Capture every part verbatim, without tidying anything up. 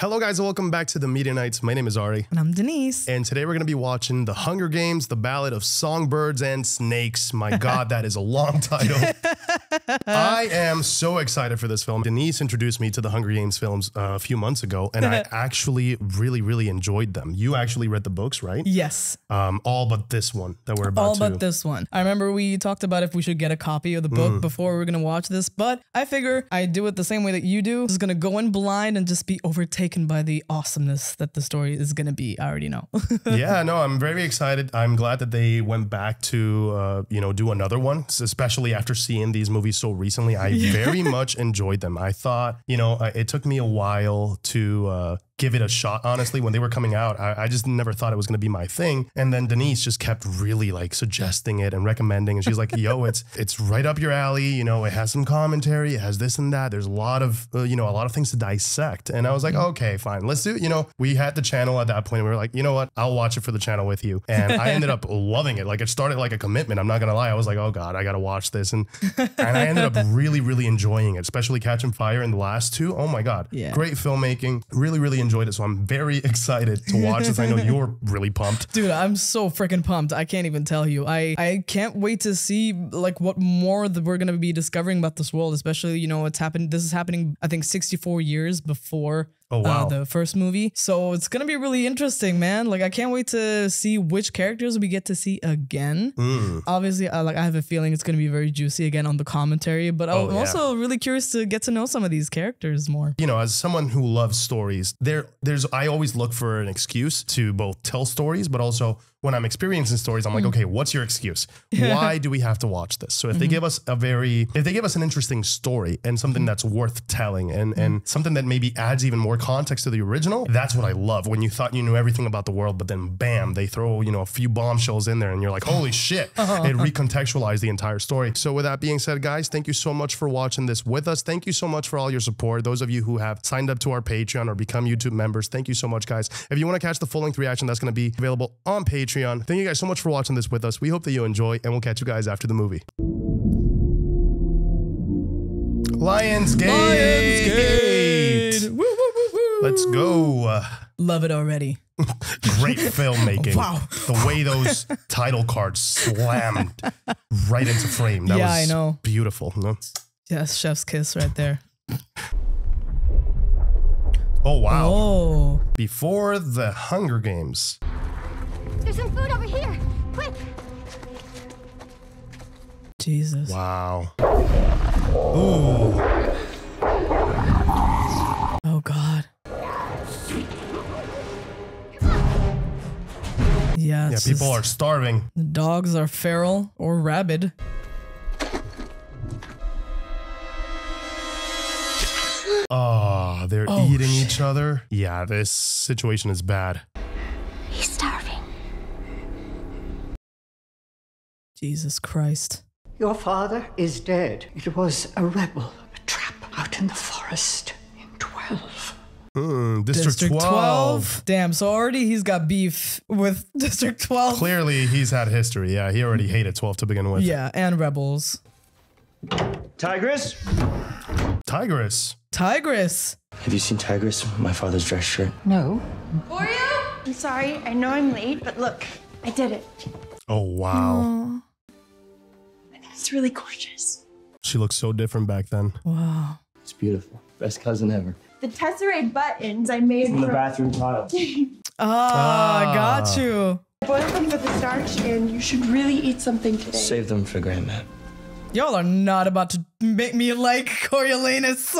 Hello guys and welcome back to The Media Knights. My name is Ari. And I'm Denise. And today we're going to be watching The Hunger Games, The Ballad of Songbirds and Snakes. My God, that is a long title. I am so excited for this film. Denise introduced me to The Hunger Games films uh, a few months ago, and I actually really, really enjoyed them. You actually read the books, right? Yes. Um, all but this one that we're about all to. All but this one. I remember we talked about if we should get a copy of the book mm. before we were going to watch this, but I figure I do it the same way that you do. Just going to go in blind and just be overtaken taken by the awesomeness that the story is going to be. I already know. Yeah, no, I'm very excited. I'm glad that they went back to, uh, you know, do another one, especially after seeing these movies so recently. I yeah. very much enjoyed them. I thought, you know, it took me a while to uh, give it a shot. Honestly, when they were coming out, I, I just never thought it was going to be my thing. And then Denise just kept really like suggesting it and recommending. And she's like, yo, it's it's right up your alley. You know, it has some commentary. It has this and that. There's a lot of, uh, you know, a lot of things to dissect. And I was like, oh, okay, fine. Let's do it. You know, we had the channel at that point. And we were like, you know what? I'll watch it for the channel with you. And I ended up loving it. Like it started like a commitment. I'm not going to lie. I was like, oh God, I got to watch this. And, and I ended up really, really enjoying it, especially Catching Fire and the last two. Oh my God. Yeah. Great filmmaking. Really, really enjoyed it. So I'm very excited to watch this. I know you're really pumped. Dude, I'm so freaking pumped. I can't even tell you. I, I can't wait to see like what more that we're going to be discovering about this world, especially, you know, what's happened. This is happening, I think, sixty-four years before Oh, wow. uh, the first movie. So it's going to be really interesting, man. Like, I can't wait to see which characters we get to see again. Mm. Obviously, I, like, I have a feeling it's going to be very juicy again on the commentary, but oh, I'm yeah. also really curious to get to know some of these characters more. You know, as someone who loves stories, there, there's I always look for an excuse to both tell stories, but also when I'm experiencing stories, I'm like, okay, what's your excuse? Why do we have to watch this? So if mm-hmm. they give us a very, if they give us an interesting story and something that's worth telling and, mm-hmm. and something that maybe adds even more context to the original, that's what I love. When you thought you knew everything about the world, but then bam, they throw, you know, a few bombshells in there and you're like, holy shit, uh-huh. it recontextualized the entire story. So with that being said, guys, thank you so much for watching this with us. Thank you so much for all your support. Those of you who have signed up to our Patreon or become YouTube members, thank you so much, guys. If you want to catch the full length reaction, that's going to be available on Patreon. Thank you guys so much for watching this with us. We hope that you enjoy, and we'll catch you guys after the movie. Lionsgate! Lionsgate! Woo, woo, woo, woo. Let's go. Love it already. Great filmmaking. Wow. The way those title cards slammed right into frame. That yeah, was I know. Beautiful. No? Yes, chef's kiss right there. Oh, wow. Oh. Before the Hunger Games. There's some food over here! Quick! Jesus. Wow. Ooh. Oh, God. Yeah, yeah, people are starving. The dogs are feral or rabid. Oh, they're oh, eating shit. each other. Yeah, this situation is bad. He's starving. Jesus Christ. Your father is dead. It was a rebel, a trap out in the forest in twelve. Mm, District twelve. Damn, so already he's got beef with District twelve. Clearly he's had history. Yeah, he already hated twelve to begin with. Yeah, and rebels. Tigris? Tigris. Tigris. Have you seen Tigris, my father's dress shirt? No. Oreo? I'm sorry, I know I'm late, but look, I did it. Oh, wow. Aww. It's really gorgeous. She looks so different back then. Wow. It's beautiful. Best cousin ever. The tesserae buttons I made from the bathroom tile. Oh, ah, I got you. Boil them with the starch and you should really eat something today. Save them for grandma. Y'all are not about to make me like Coriolanus.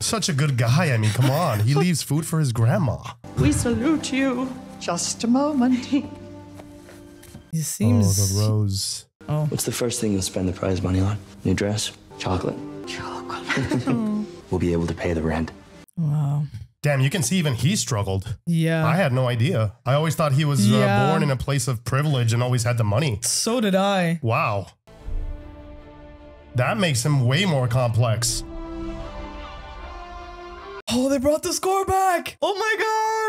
Such a good guy. I mean, come on. He leaves food for his grandma. We salute you. Just a moment. He seems... Oh, the rose. Oh. What's the first thing you'll spend the prize money on? New dress? Chocolate. Chocolate. We'll be able to pay the rent. Wow. Damn, you can see even he struggled. Yeah. I had no idea. I always thought he was yeah. uh, born in a place of privilege and always had the money. So did I. Wow. That makes him way more complex. Oh, they brought the score back. Oh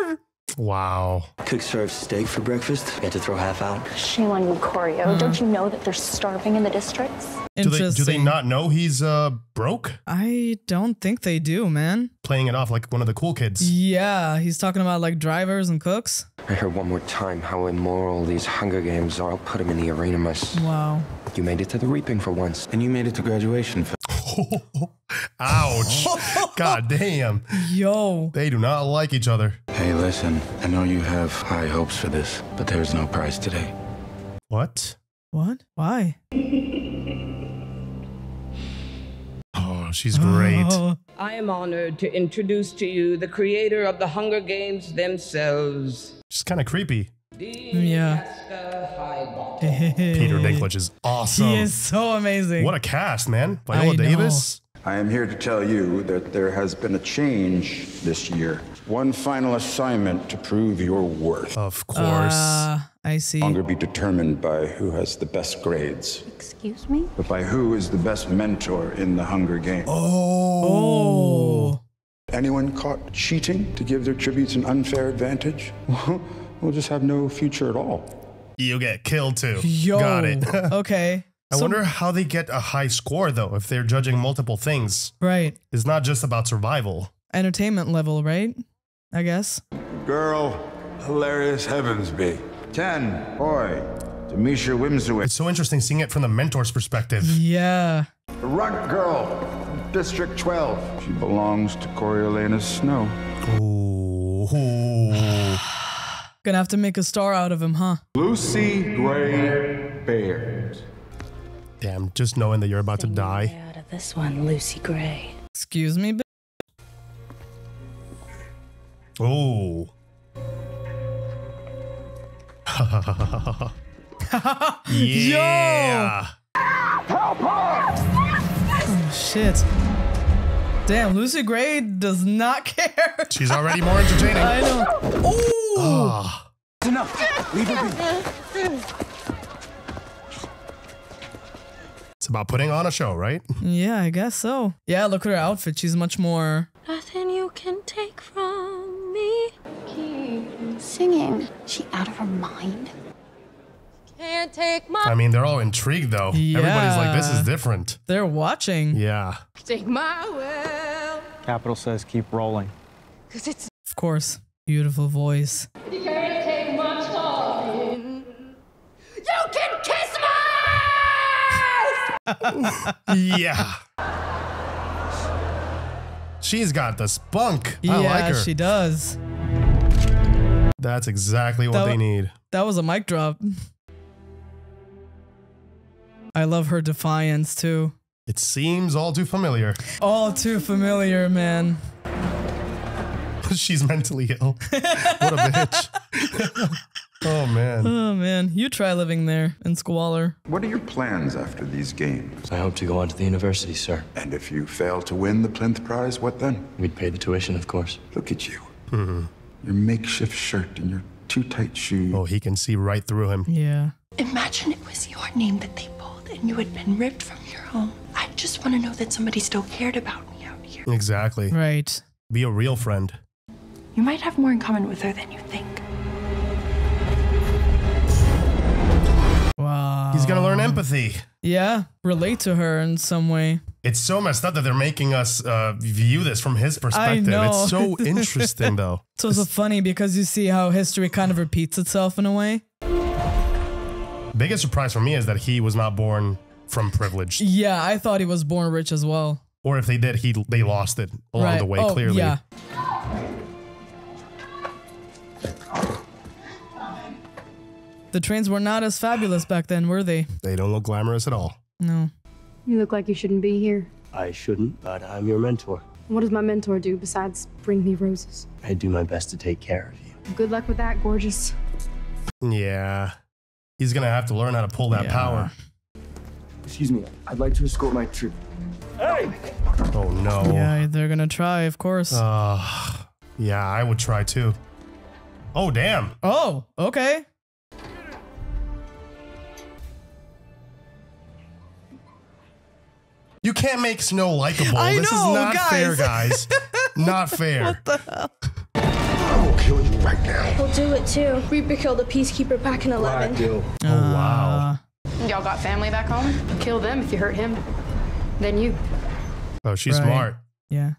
my God. Wow. Cook served steak for breakfast. We had to throw half out. Shame on you, Corio. Mm. Don't you know that they're starving in the districts? Do they, do they not know he's uh, broke? I don't think they do, man. Playing it off like one of the cool kids. Yeah, he's talking about like drivers and cooks. I heard one more time how immoral these Hunger Games are. I'll put him in the arena myself. Wow. You made it to the reaping for once. And you made it to graduation for... Ouch. God damn. Yo. They do not like each other. Hey, listen, I know you have high hopes for this, but there's no prize today. What? What? Why? Oh, she's great. Oh. I am honored to introduce to you the creator of the Hunger Games themselves. She's kind of creepy. Yeah. Hey. Peter Dinklage is awesome. He is so amazing. What a cast, man. Viola I Davis. Know. I am here to tell you that there has been a change this year. One final assignment to prove your worth. Of course. Uh, I see. Longer be determined by who has the best grades. Excuse me? But by who is the best mentor in the Hunger Games. Oh. oh. Anyone caught cheating to give their tributes an unfair advantage? We'll just have no future at all. You get killed too. Yo. Got it. Okay. I so, wonder how they get a high score though, if they're judging multiple things. Right. It's not just about survival. Entertainment level, right? I guess. Girl, hilarious heavens be. ten, boy, Demisha Wimsowicz. It's so interesting seeing it from the mentor's perspective. Yeah. Runt girl, District twelve. She belongs to Coriolanus Snow. Ooh. Gonna have to make a star out of him, huh? Lucy Gray Baird. Damn, just knowing that you're about to die. Out of this one, Lucy Gray. Excuse me. Oh. Yeah. Help her! Oh, shit. Damn, Lucy Gray does not care. She's already more entertaining. I know. Oh. Oh. It's enough. Leave it be. It's about putting on a show, right? Yeah, I guess so. Yeah, look at her outfit. She's much more. Nothing you can take from me. Keep singing. She out of her mind. Can't take my. I mean, they're all intrigued though. Yeah. Everybody's like, this is different. They're watching. Yeah. Take my will. Capitol says keep rolling. Cause it's. Of course. Beautiful voice. You can't take my talking. You can kiss my ass! Yeah. She's got the spunk. Yeah, I like her. She does. That's exactly what that, they need. That was a mic drop. I love her defiance too. It seems all too familiar. All too familiar, man. She's mentally ill. What a bitch. Oh, man. Oh, man. You try living there in squalor. What are your plans after these games? I hope to go on to the university, sir. And if you fail to win the Plinth Prize, what then? We'd pay the tuition, of course. Look at you. Mm-hmm. Your makeshift shirt and your too tight shoes. Oh, he can see right through him. Yeah. Imagine it was your name that they pulled and you had been ripped from your home. I just want to know that somebody still cared about me out here. Exactly. Right. Be a real friend. You might have more in common with her than you think. Wow. He's gonna learn empathy. Yeah, relate to her in some way. It's so messed up that they're making us uh, view this from his perspective. I know. It's so interesting, though. So it's, it's funny because you see how history kind of repeats itself in a way. Biggest surprise for me is that he was not born from privilege. Yeah, I thought he was born rich as well. Or if they did, he they lost it along right. the way, oh, clearly. Yeah. The trains were not as fabulous back then, were they? They don't look glamorous at all. No. You look like you shouldn't be here. I shouldn't, but I'm your mentor. What does my mentor do besides bring me roses? I do my best to take care of you. Good luck with that, gorgeous. Yeah. He's gonna have to learn how to pull that yeah. power. Excuse me, I'd like to escort my troop. Hey! Oh no. Yeah, they're gonna try, of course. Uh, yeah, I would try too. Oh, damn. Oh, okay. You can't make Snow likable. I this know, is not guys. fair, guys. Not fair. What the hell? kill you right now. He'll do it too. Reaper killed a peacekeeper back in eleven. Right, oh, wow. Y'all got family back home? Kill them if you hurt him. Then you. Oh, she's right. Smart. Yeah.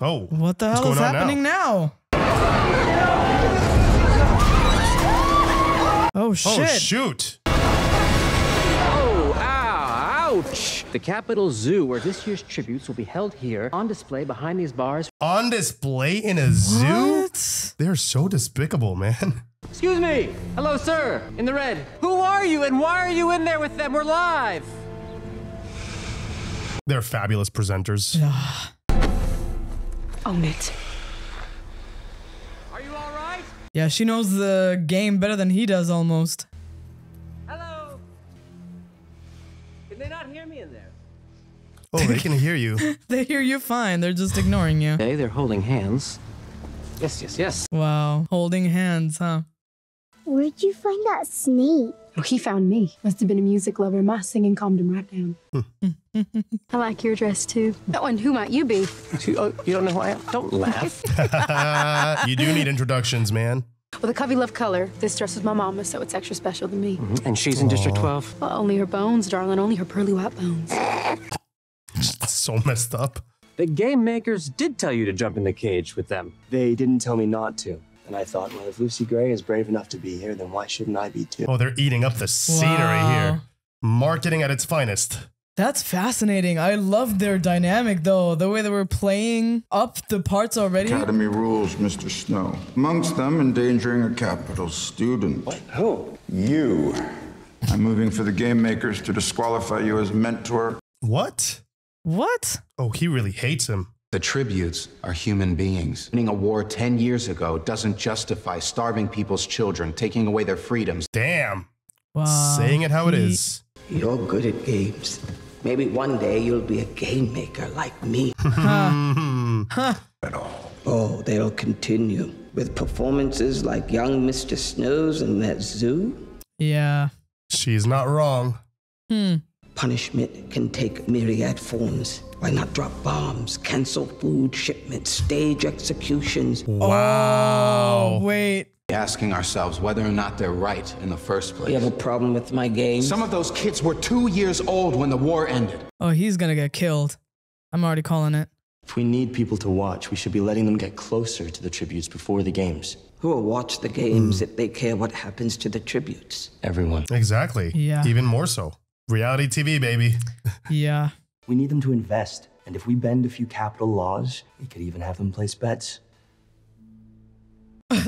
Oh. What the hell is happening now? now? Oh, shit. Oh, shoot. Oh, ow, ouch. The Capitol Zoo, where this year's tributes will be held here, on display behind these bars. On display in a zoo? What? They're so despicable, man. Excuse me. Hello, sir. In the red. Who are you and why are you in there with them? We're live. They're fabulous presenters. Own it. Are you all right? Yeah, she knows the game better than he does almost. Hello. Can they not hear me in there? Oh, they can hear you. They hear you fine. They're just ignoring you. Hey, they're holding hands. Yes, yes, yes. Wow. Holding hands, huh? Where'd you find that snake? Oh, he found me. Must have been a music lover. My singing calmed him right down. Hmm. I like your dress, too. Oh, and who might you be? Oh, you don't know who I am? Don't laugh. You do need introductions, man. Well, the Covey loved color. This dress was my mama, so it's extra special to me. Mm-hmm. And she's in Aww. District twelve. Well, only her bones, darling. Only her pearly white bones. So messed up. The game makers did tell you to jump in the cage with them. They didn't tell me not to. And I thought, well, if Lucy Gray is brave enough to be here, then why shouldn't I be too? Oh, they're eating up the scenery wow. here. Marketing at its finest. That's fascinating. I loved their dynamic, though. The way they were playing up the parts already. Academy rules, Mister Snow. Amongst them, endangering a Capitol student. What? Who? You. I'm moving for the game makers to disqualify you as mentor. What? What? Oh, he really hates him. The tributes are human beings. Winning a war ten years ago doesn't justify starving people's children, taking away their freedoms. Damn. Wow. Saying it how it is. You're good at games. Maybe one day you'll be a game maker like me. Huh. Huh. At all. Oh, they'll continue with performances like young Mister Snow's in that zoo. Yeah. She's not wrong. Hmm. Punishment can take myriad forms. Why not drop bombs, cancel food shipments, stage executions? Wow. Oh, wait. Asking ourselves whether or not they're right in the first place. You have a problem with my game? Some of those kids were two years old when the war ended. Oh, he's gonna get killed. I'm already calling it. If we need people to watch, we should be letting them get closer to the tributes before the games. Who will watch the games mm. if they care what happens to the tributes? Everyone. Exactly. Yeah. Even more so. Reality T V, baby. Yeah. We need them to invest. And if we bend a few capital laws, we could even have them place bets.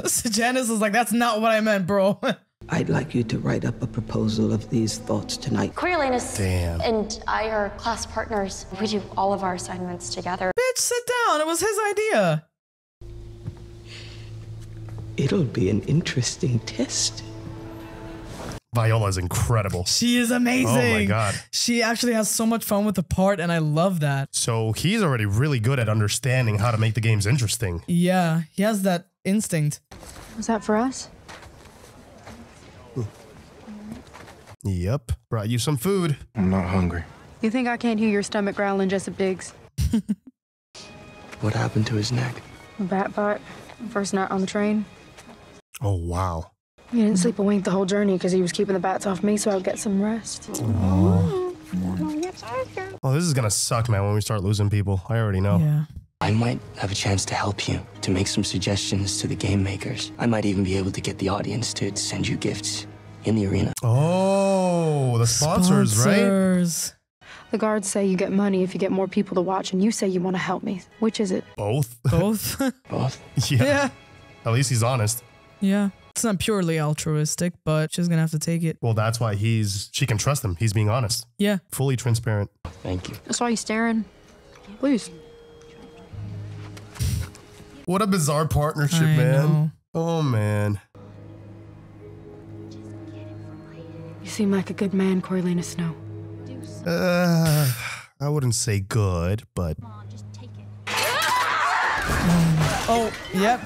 Sejanus is like, that's not what I meant, bro. I'd like you to write up a proposal of these thoughts tonight. Coriolanus Damn. and I are class partners. We do all of our assignments together. Bitch, sit down. It was his idea. It'll be an interesting test. Viola is incredible. She is amazing. Oh my God. She actually has so much fun with the part and I love that. So he's already really good at understanding how to make the games interesting. Yeah, he has that instinct. Was that for us? Ooh. Yep. Brought you some food. I'm not hungry. You think I can't hear your stomach growling just at Biggs? What happened to his neck? Bat bite. First night on the train. Oh, wow. He didn't sleep a wink the whole journey because he was keeping the bats off me so I would get some rest. Aww. Aww. Oh, this is going to suck, man, when we start losing people. I already know. Yeah. I might have a chance to help you, to make some suggestions to the game makers. I might even be able to get the audience to send you gifts in the arena. Oh, the sponsors, sponsors. right? The guards say you get money if you get more people to watch, and you say you want to help me. Which is it? Both. Both? Both? Yeah. yeah. At least he's honest. Yeah. It's not purely altruistic, but she's gonna have to take it. Well, that's why he's, she can trust him. He's being honest. Yeah. Fully transparent. Thank you. That's why he's staring. Please. What a bizarre partnership, I man. Know. Oh, man. You seem like a good man, Coriolanus Snow. Uh, I wouldn't say good, but. Mom, just take it. Oh, yep.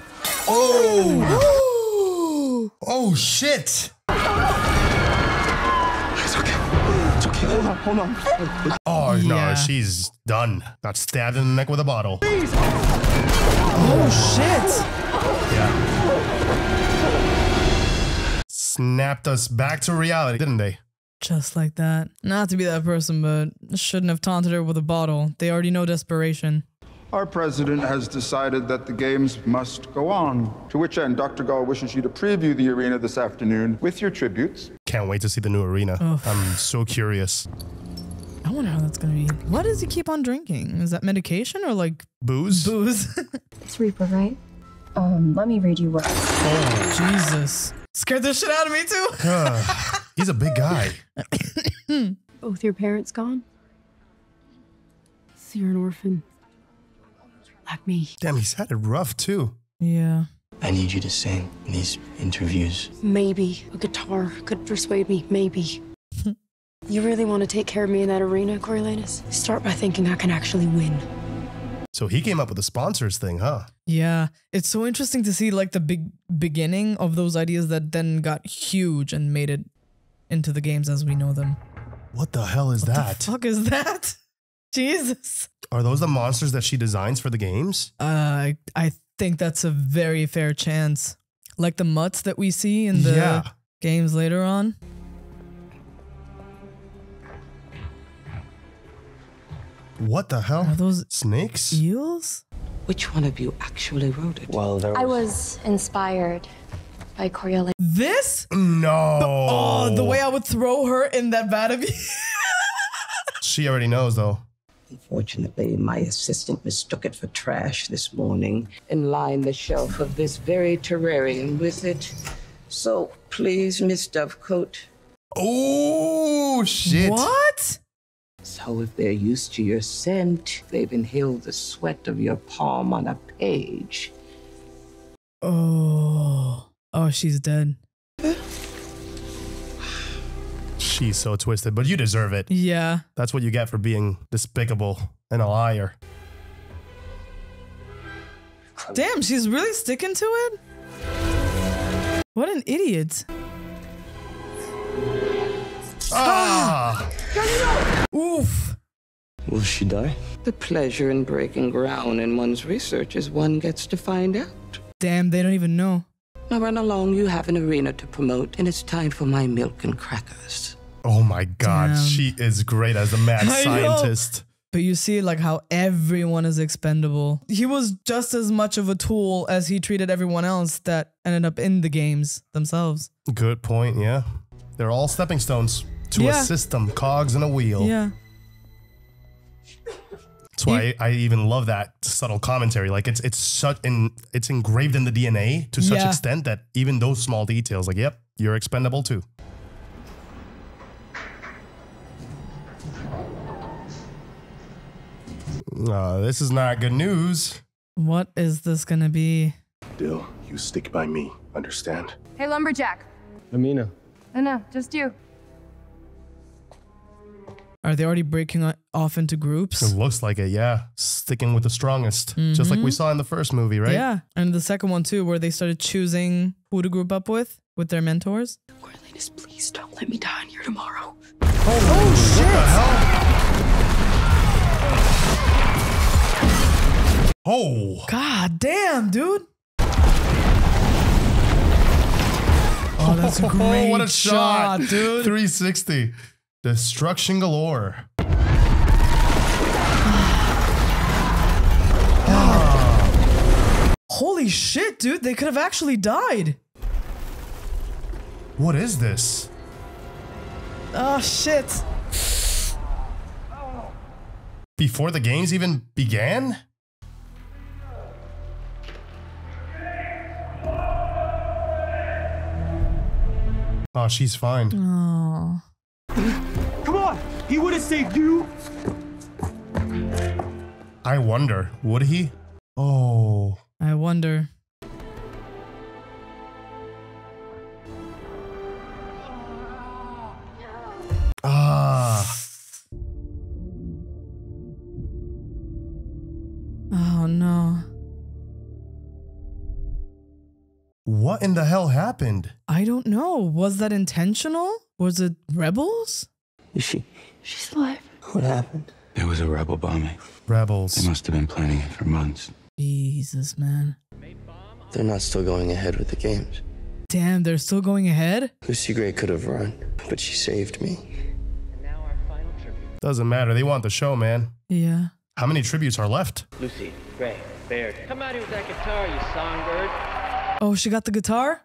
Oh. Oh shit! It's okay. It's okay. Hold on. Hold on. Oh, no, yeah. She's done. Got stabbed in the neck with a bottle. Please. Oh, shit. Yeah. Snapped us back to reality, didn't they? Just like that. Not to be that person, but shouldn't have taunted her with a bottle. They already know desperation. Our president has decided that the games must go on. To which end, Doctor Gaul wishes you to preview the arena this afternoon with your tributes. Can't wait to see the new arena. Oof. I'm so curious. I wonder how that's gonna be. What does he keep on drinking? Is that medication or like booze? Booze. It's Reaper, right? Um, let me read you what. Oh, Jesus. Scared the shit out of me too. uh, he's a big guy. Both your parents gone? So you're an orphan. Like me. Damn, he's had it rough too. Yeah. I need you to sing in these interviews. Maybe a guitar could persuade me. Maybe. You really want to take care of me in that arena, Coriolanus? Start by thinking I can actually win. So he came up with the sponsors thing, huh? Yeah. It's so interesting to see like the big beginning of those ideas that then got huge and made it into the games as we know them. What the hell is what that? What the fuck is that? Jesus. Are those the monsters that she designs for the games? Uh, I, I think that's a very fair chance. Like the mutts that we see in the yeah. games later on. What the hell? Are those snakes? Eels? Which one of you actually wrote it? Well, there was... I was inspired by Coriolanus. This? No. The, oh, the way I would throw her in that vat of... She already knows, though. Unfortunately, my assistant mistook it for trash this morning and lined the shelf of this very terrarium with it. So please, Miss Dovecoat. Oh, shit. What? So if they're used to your scent, they've inhaled the sweat of your palm on a page. Oh. Oh, she's dead. She's so twisted, but you deserve it. Yeah. That's what you get for being despicable and a liar. Damn, she's really sticking to it? What an idiot. Ah! Oof. Will she die? The pleasure in breaking ground in one's research is one gets to find out. Damn, they don't even know. Now run along, you have an arena to promote, and it's time for my milk and crackers. Oh my God, damn. She is great as a mad I scientist. Know. But you see like how everyone is expendable. He was just as much of a tool as he treated everyone else that ended up in the games themselves. Good point, yeah. They're all stepping stones to yeah. a system, cogs in a wheel. Yeah. That's why he, I, I even love that subtle commentary. Like it's it's such in it's engraved in the D N A to such yeah. extent that even those small details, like, yep, you're expendable too. Uh, this is not good news. What is this gonna be? Dill, you stick by me. Understand? Hey, lumberjack. Amina. No, no, just you. Are they already breaking off into groups? It looks like it, yeah. Sticking with the strongest, mm-hmm. just like we saw in the first movie, right? Yeah, and the second one too, where they started choosing who to group up with, with their mentors. Coriolanus, please don't let me die in here tomorrow. Oh, oh shit! What the hell? Oh! God damn, dude! Oh, that's a great oh, what a shot, shot dude! three sixty. Destruction galore. Ah. Holy shit, dude. They could have actually died. What is this? Oh, shit. Before the games even began? Oh, she's fine. Oh. Come on! He would have saved you! I wonder, would he? Oh. I wonder. Ah. Oh no. What in the hell happened? I don't know. Was that intentional? Was it rebels? Is she She's alive. What happened? There was a rebel bombing. Rebels. They must have been planning it for months. Jesus, man. They're not still going ahead with the games. Damn, they're still going ahead? Lucy Gray could have run, but she saved me. And now our final tribute. Doesn't matter. They want the show, man. Yeah. How many tributes are left? Lucy Gray Baird. Come out here with that guitar, you songbird. Oh, she got the guitar?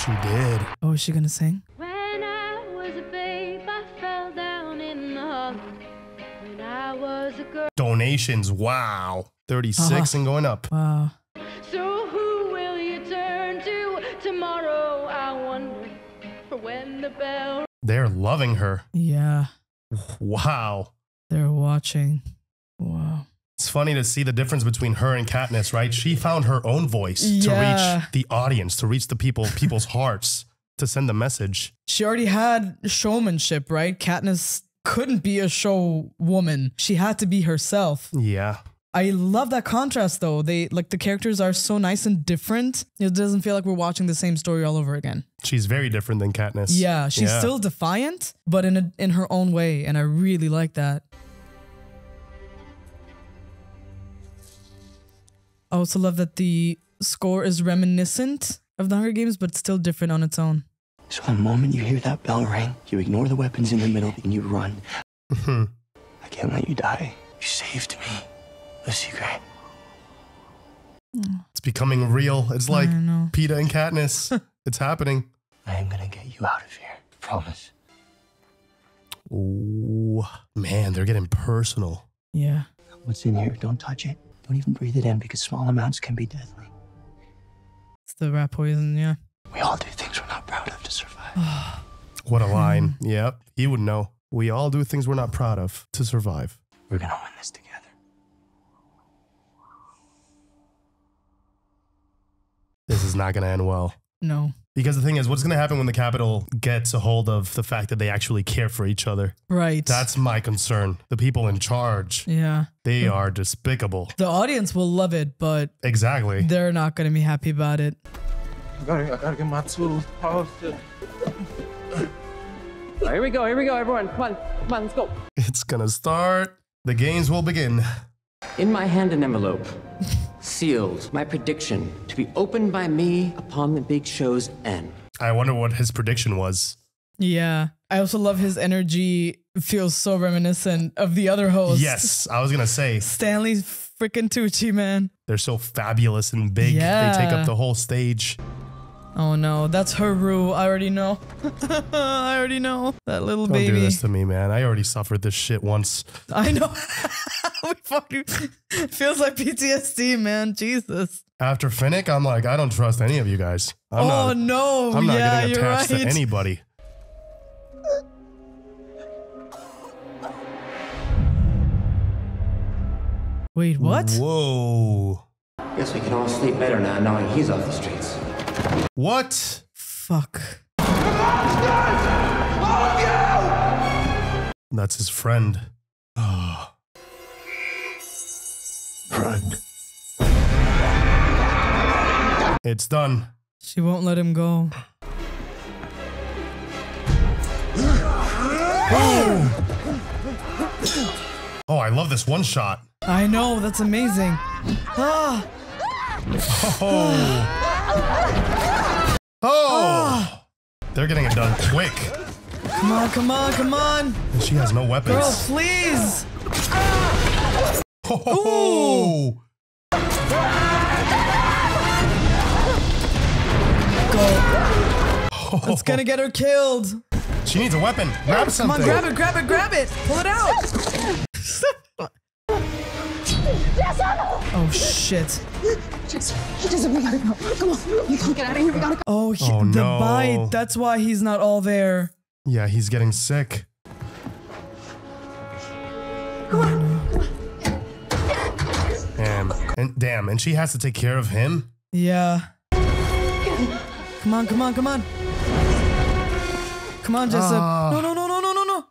She did. Oh, is she gonna sing? When I was a babe, I fell down in the hall. When I was a girl. Donations, wow. thirty-six uh-huh. and going up. Wow. So who will you turn to tomorrow? I wonder for when the bell. They're loving her. Yeah. Wow. They're watching. Wow. It's funny to see the difference between her and Katniss, right? She found her own voice yeah. to reach the audience, to reach the people, people's hearts, to send the message. She already had showmanship, right? Katniss couldn't be a show woman. She had to be herself. Yeah. I love that contrast, though. They like the characters are so nice and different. It doesn't feel like we're watching the same story all over again. She's very different than Katniss. Yeah, she's yeah. still defiant, but in a, in her own way, and I really like that. I also love that the score is reminiscent of The Hunger Games, but still different on its own. So the moment you hear that bell ring, you ignore the weapons in the middle and you run. I can't let you die. You saved me, Lucy Gray. It's becoming real. It's like Peeta and Katniss. It's happening. I am gonna get you out of here. Promise. Oh man, they're getting personal. Yeah. What's in here? Don't touch it. Don't even breathe it in because small amounts can be deadly. It's the rat poison, yeah. We all do things we're not proud of to survive. What a line. Yep, he would know. We all do things we're not proud of to survive. We're gonna win this together. This is not gonna end well. No. Because the thing is, what's gonna happen when the Capitol gets a hold of the fact that they actually care for each other? Right. That's my concern. The people in charge. Yeah. They are despicable. The audience will love it, but exactly. They're not gonna be happy about it. I gotta, I gotta get my tools posted. Right, here we go, here we go, everyone. Come on, come on, let's go. It's gonna start. The games will begin. In my hand, an envelope. Sealed my prediction to be opened by me upon the big show's end. I wonder what his prediction was. Yeah. I also love his energy. Feels so reminiscent of the other host. Yes, I was going to say. Stanley freaking Tucci, man. They're so fabulous and big. Yeah. They take up the whole stage. Oh no, that's her Rue. I already know. I already know. That little Don't baby. Don't do this to me, man. I already suffered this shit once. I know. We fucking feels like P T S D, man. Jesus. After Finnick, I'm like, I don't trust any of you guys. I'm oh not, no, I'm not yeah, getting attached you're right. to anybody. Wait, what? Whoa. Guess we can all sleep better now, knowing he's off the streets. What? Fuck. The monsters! All of you! That's his friend. Oh. Friend. It's done. She won't let him go. Oh, oh I love this one shot. I know, that's amazing. Ah. Oh. Oh. Oh. They're getting it done quick. Come on, come on, come on. And she has no weapons. Girl, please. Ah. Oh! Go. Oh. That's gonna get her killed. She needs a weapon. Grab something. Come on, grab it, grab it, grab it. Pull it out. Oh shit. Just, he doesn't, we gotta go. Come on, we can't get out of here. We gotta go. Oh, he, oh the no. bite. That's why he's not all there. Yeah, he's getting sick. Come on. Damn. And damn, and she has to take care of him? Yeah. Come on, come on, come on. Come on, Jessup. Uh. No, no, no, no, no, no, no.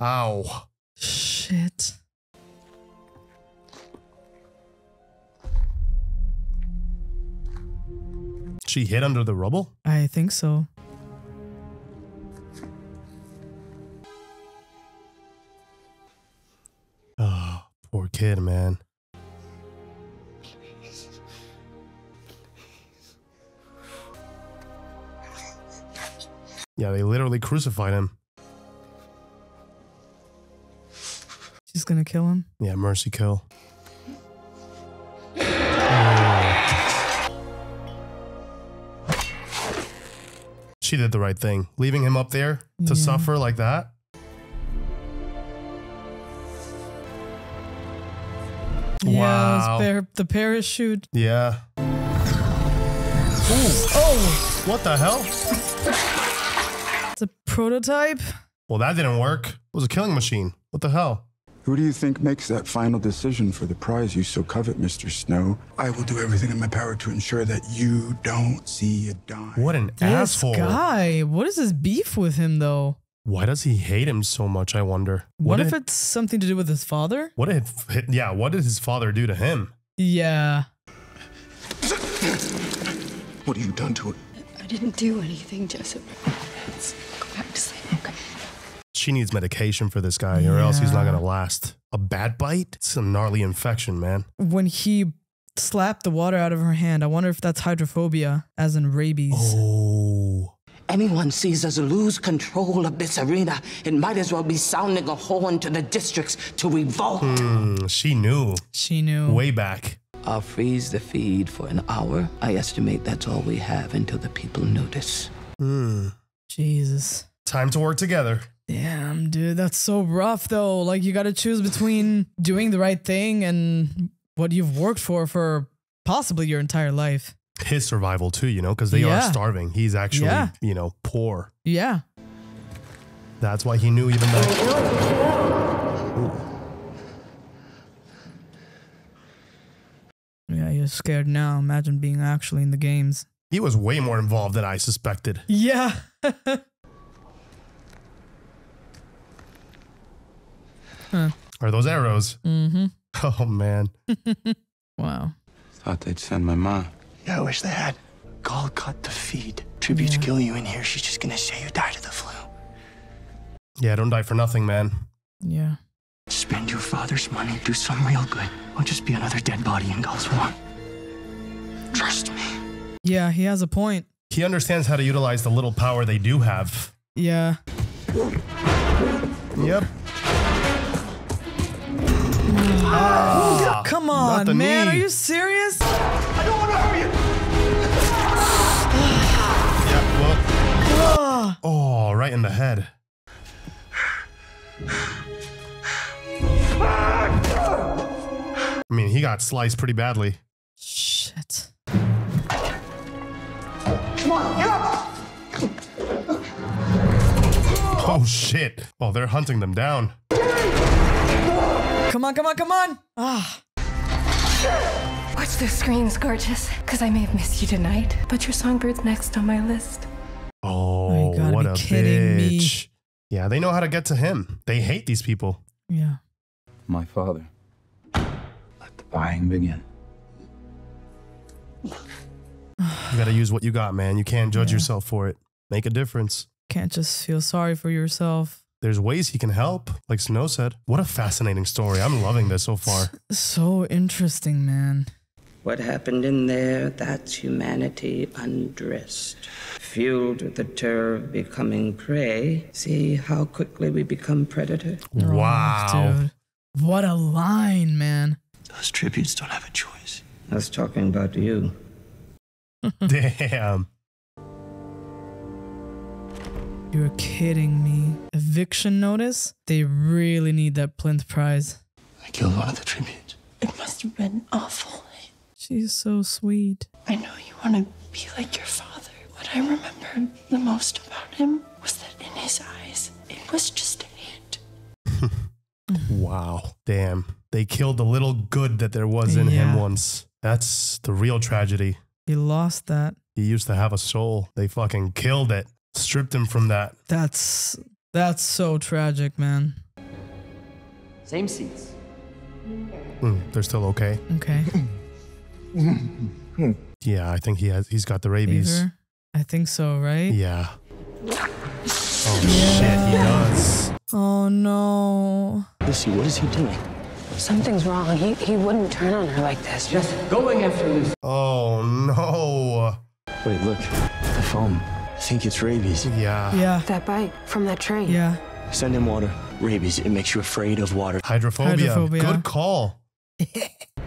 Ah. Ow. Shit. she hid under the rubble? I think so. Oh, poor kid, man. Yeah, they literally crucified him. She's gonna kill him? Yeah, mercy kill. She did the right thing. Leaving him up there to yeah. suffer like that. Yeah, wow. Par the parachute. Yeah. Ooh. Oh, what the hell? It's a prototype. Well, that didn't work. It was a killing machine. What the hell? Who do you think makes that final decision for the prize you so covet, Mister Snow? I will do everything in my power to ensure that you don't see a dime. What an this asshole. This guy, what is his beef with him, though? Why does he hate him so much, I wonder? What, what if it, it's something to do with his father? What did, yeah, what did his father do to him? Yeah. What have you done to it? I didn't do anything, Jessup. Let's go back to sleep, okay? She needs medication for this guy, or yeah. else he's not gonna last. A bad bite? It's a gnarly infection, man. When he slapped the water out of her hand, I wonder if that's hydrophobia, as in rabies. Oh. Anyone sees us lose control of this arena, it might as well be sounding a horn to the districts to revolt. Mm, she knew. She knew. Way back. I'll freeze the feed for an hour. I estimate that's all we have until the people notice. Mm. Jesus. Time to work together. Damn, dude, that's so rough, though. Like, you got to choose between doing the right thing and what you've worked for for possibly your entire life. His survival, too, you know, because they yeah. are starving. He's actually, yeah. you know, poor. Yeah. That's why he knew even though. Yeah, you're scared now. Imagine being actually in the games. He was way more involved than I suspected. Yeah. Huh. Are those arrows? Mm-hmm. Oh, man. Wow. Thought they'd send my mom. Yeah, I wish they had. Gaul cut the feed. Tribute's yeah. killing you in here. She's just gonna say you died of the flu. Yeah, don't die for nothing, man. Yeah. Spend your father's money. Do some real good. I'll just be another dead body in Gaul's war. Trust me. Yeah, he has a point. He understands how to utilize the little power they do have. Yeah. Yep. Ah, come on, man. Knee. Are you serious? I don't want to hurt you. Yeah, well. Oh, right in the head. I mean, he got sliced pretty badly. Shit. Come on, get up. Oh, shit. Oh, they're hunting them down. Come on, come on, come on! Ah. Watch the screens, gorgeous, because I may have missed you tonight, but your songbird's next on my list. Oh, oh what a bitch. Me. Yeah, they know how to get to him. They hate these people. Yeah. My father. Let the buying begin. You gotta use what you got, man. You can't judge yeah. yourself for it. Make a difference. Can't just feel sorry for yourself. There's ways he can help, like Snow said. What a fascinating story. I'm loving this so far. So interesting, man. What happened in there, that's humanity undressed. Fueled with the terror of becoming prey. See how quickly we become predator? Wow. Oh, dude. What a line, man. Those tributes don't have a choice. I was talking about you. Damn. You're kidding me. Eviction notice? They really need that plinth prize. I killed one of the tributes. It must have been awful. She's so sweet. I know you want to be like your father. What I remember the most about him was that in his eyes, it was just hate. Wow. Damn. They killed the little good that there was in yeah. him once. That's the real tragedy. He lost that. He used to have a soul. They fucking killed it. Stripped him from that. That's that's so tragic, man. Same seats. Mm, they're still okay. Okay. Yeah, I think he has. He's got the rabies. Fever? I think so, right? Yeah. Oh yeah. Shit, he does. Oh no. Lucy, what is he doing? Something's wrong. He he wouldn't turn on her like this. Just going after Lucy. Oh no. Wait, look. The foam. I think it's rabies. Yeah. Yeah. That bite from that train. Yeah. Send him water. Rabies. It makes you afraid of water. Hydrophobia. Hydrophobia. Good call.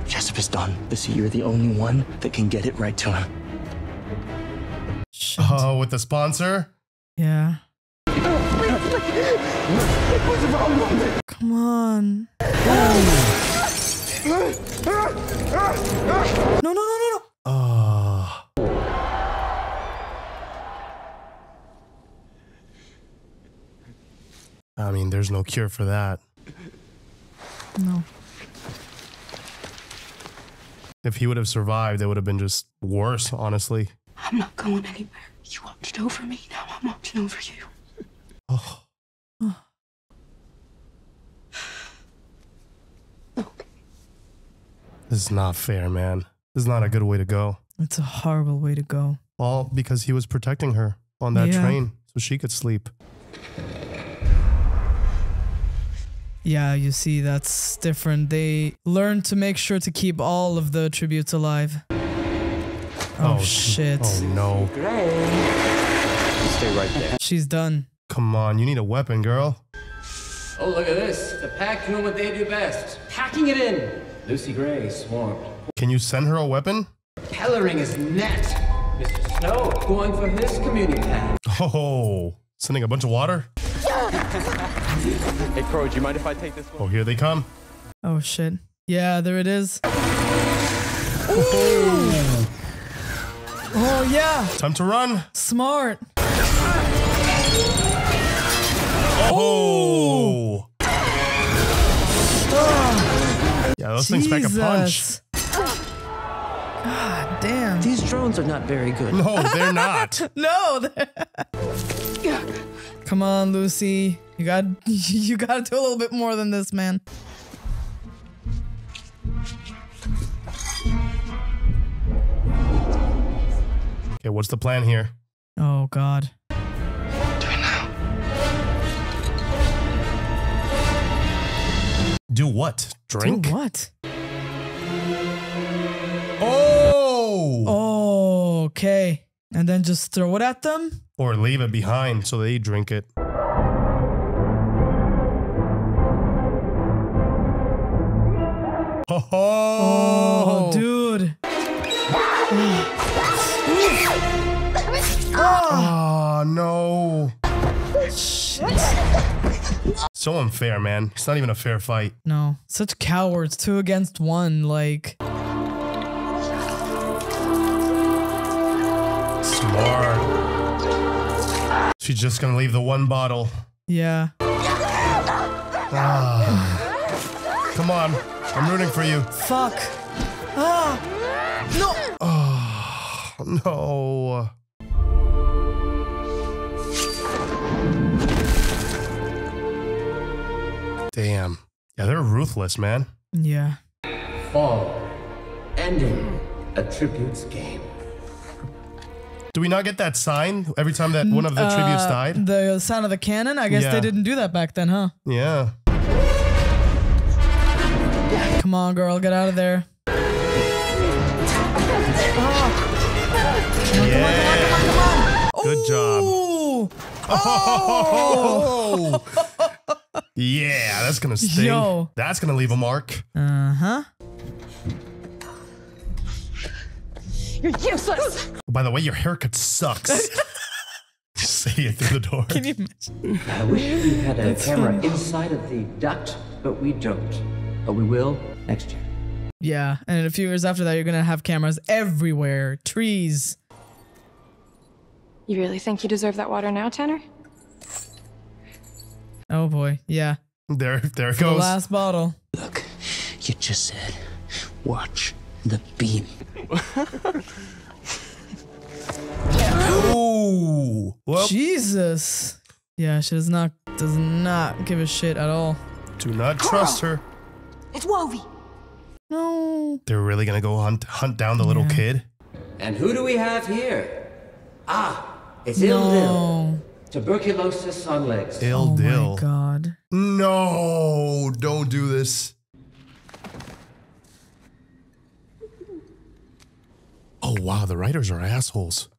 Jessop is done. Lucy, you're the only one that can get it right to him. Oh, uh, with the sponsor? Yeah. Come on. No, no, no, no, no. Oh. I mean, there's no cure for that. No. If he would have survived, it would have been just worse, honestly. I'm not going anywhere. You watched over me. Now I'm watching over you. Oh. Oh. Okay. This is not fair, man. This is not a good way to go. It's a horrible way to go. All because he was protecting her on that yeah. train so she could sleep. Yeah, you see, that's different. They learn to make sure to keep all of the tributes alive. Oh, oh shit. Oh, no. Stay right there. She's done. Come on, you need a weapon, girl. Oh, look at this. The pack doing what they do best. Packing it in. Lucy Gray swarmed. Can you send her a weapon? Pellering his net. Mister Snow going for his community pack. Oh, sending a bunch of water? Hey, Crow, do you mind if I take this one? Oh, here they come. Oh, shit. Yeah, there it is. Ooh. Oh, yeah. Time to run. Smart. Oh. Oh. Yeah, those Jesus. things pack a punch. God damn. These drones are not very good. No, they're not. No. They're... Come on, Lucy. You got you got to do a little bit more than this, man. Okay, what's the plan here? Oh God. Do it now. Do what? Drink? Do what? Oh. Oh, okay. And then just throw it at them? Or leave it behind so they drink it. Oh, oh dude. Oh, no. Shit. So unfair, man. It's not even a fair fight. No. Such cowards. Two against one, like... Smart. She's just gonna leave the one bottle. Yeah. Ah. Come on. I'm rooting for you. Fuck. Ah. No. Oh, no. Damn. Yeah, they're ruthless, man. Yeah. Fall. Ending a tribute's game. Do we not get that sign every time that one of the uh, tributes died? The sound of the cannon? I guess yeah. they didn't do that back then, huh? Yeah. Come on, girl. Get out of there. Oh. Yeah. Come on, come on, come on, come on. Good job. Ooh. Oh. Oh. Yeah, that's going to sting. Yo. That's going to leave a mark. Uh-huh. You're useless. By the way, your haircut sucks. Say it through the door. Can you imagine? I wish we had a That's camera funny. inside of the duct, but we don't. But we will next year. Yeah, and in a few years after that, you're gonna have cameras everywhere. Trees. You really think you deserve that water now, Tanner? Oh boy, yeah. There, there it For goes. The last bottle. Look, you just said, watch the beam. Oh, Jesus. Yeah, she does not does not give a shit at all. Do not trust her. It's Wovie. No. They're really gonna go hunt hunt down the little yeah. kid? And who do we have here? Ah, it's no. Il Dil. Tuberculosis on legs. Il Dil. Oh my God. No, don't do this. Oh wow, the writers are assholes.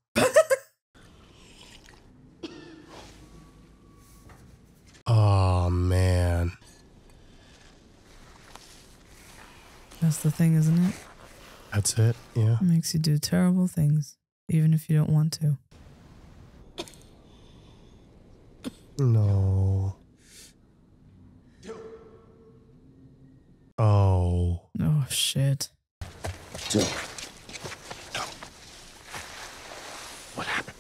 Oh man. That's the thing, isn't it? That's it, yeah. It makes you do terrible things, even if you don't want to. No. Oh. Oh, shit. No. What happened?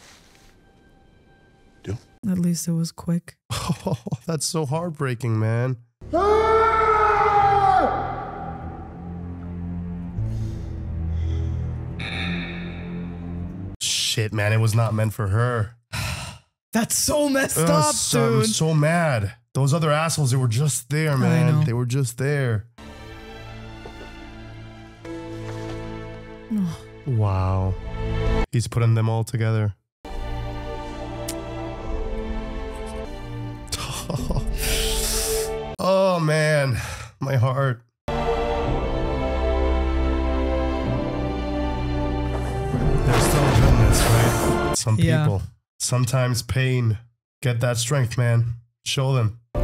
Do. At least it was quick. Oh, that's so heartbreaking, man. Shit, man, it was not meant for her. That's so messed uh, up, so, dude. I'm so mad. Those other assholes, they were just there, man. They were just there. Oh. Wow. He's putting them all together. Oh, oh man, my heart. Some yeah. people. Sometimes pain. Get that strength, man. Show them. You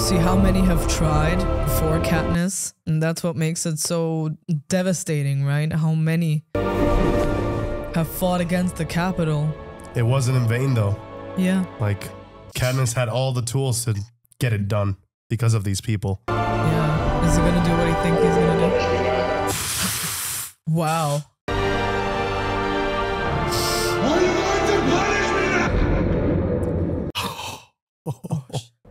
see how many have tried before Katniss? And that's what makes it so devastating, right? How many have fought against the Capitol? It wasn't in vain, though. Yeah. Like, Katniss had all the tools to get it done because of these people. Yeah. Is he gonna do what he think he's gonna do? Wow.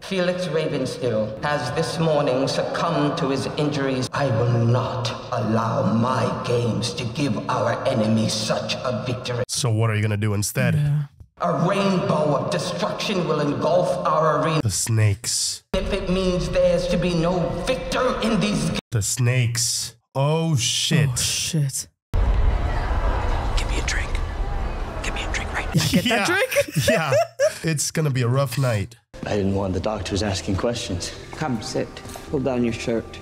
Felix Ravenskill has this morning succumbed to his injuries. I will not allow my games to give our enemies such a victory. So what are you going to do instead? Yeah. A rainbow of destruction will engulf our arena. The snakes. If it means there's to be no victor in these games. The snakes. Oh, shit. Oh, shit. Give me a drink. Give me a drink right now. Get yeah. that drink? Yeah. It's going to be a rough night. I didn't want the doctors asking questions. Come, sit. Pull down your shirt.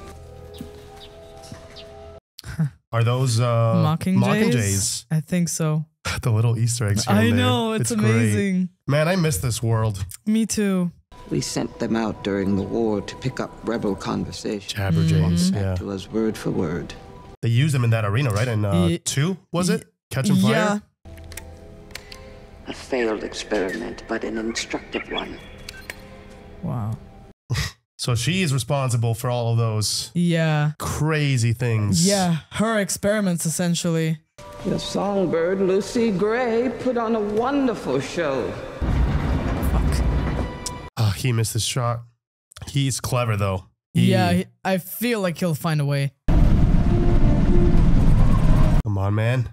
Are those uh, mocking, mocking jays? I think so. The little Easter eggs. Here I and know, there. It's, it's amazing. Great. Man, I miss this world. Me too. We sent them out during the war to pick up rebel conversation. Jabberjays, mm-hmm. yeah. To us word for word. They used them in that arena, right? In uh, y two, was it? Catching Fire? Yeah. A failed experiment, but an instructive one. Wow. So she is responsible for all of those yeah. crazy things. Yeah, her experiments, essentially. The songbird, Lucy Gray, put on a wonderful show. Fuck. Oh, he missed his shot. He's clever, though. He... Yeah, I feel like he'll find a way. Come on, man.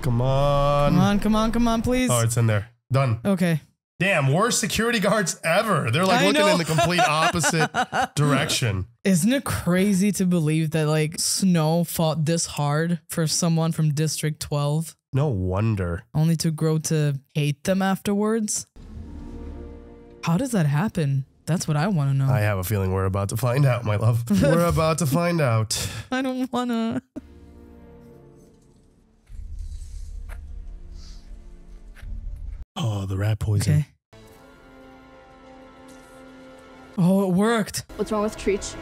Come on. Come on, come on, come on, please. Oh, it's in there. Done. Okay. Damn, worst security guards ever. They're like I looking know. in the complete opposite direction. Isn't it crazy to believe that like Snow fought this hard for someone from District twelve? No wonder. Only to grow to hate them afterwards? How does that happen? That's what I want to know. I have a feeling we're about to find out, my love. We're about to find out. I don't want to... Oh, the rat poison. Okay. Oh, it worked. What's wrong with Treach?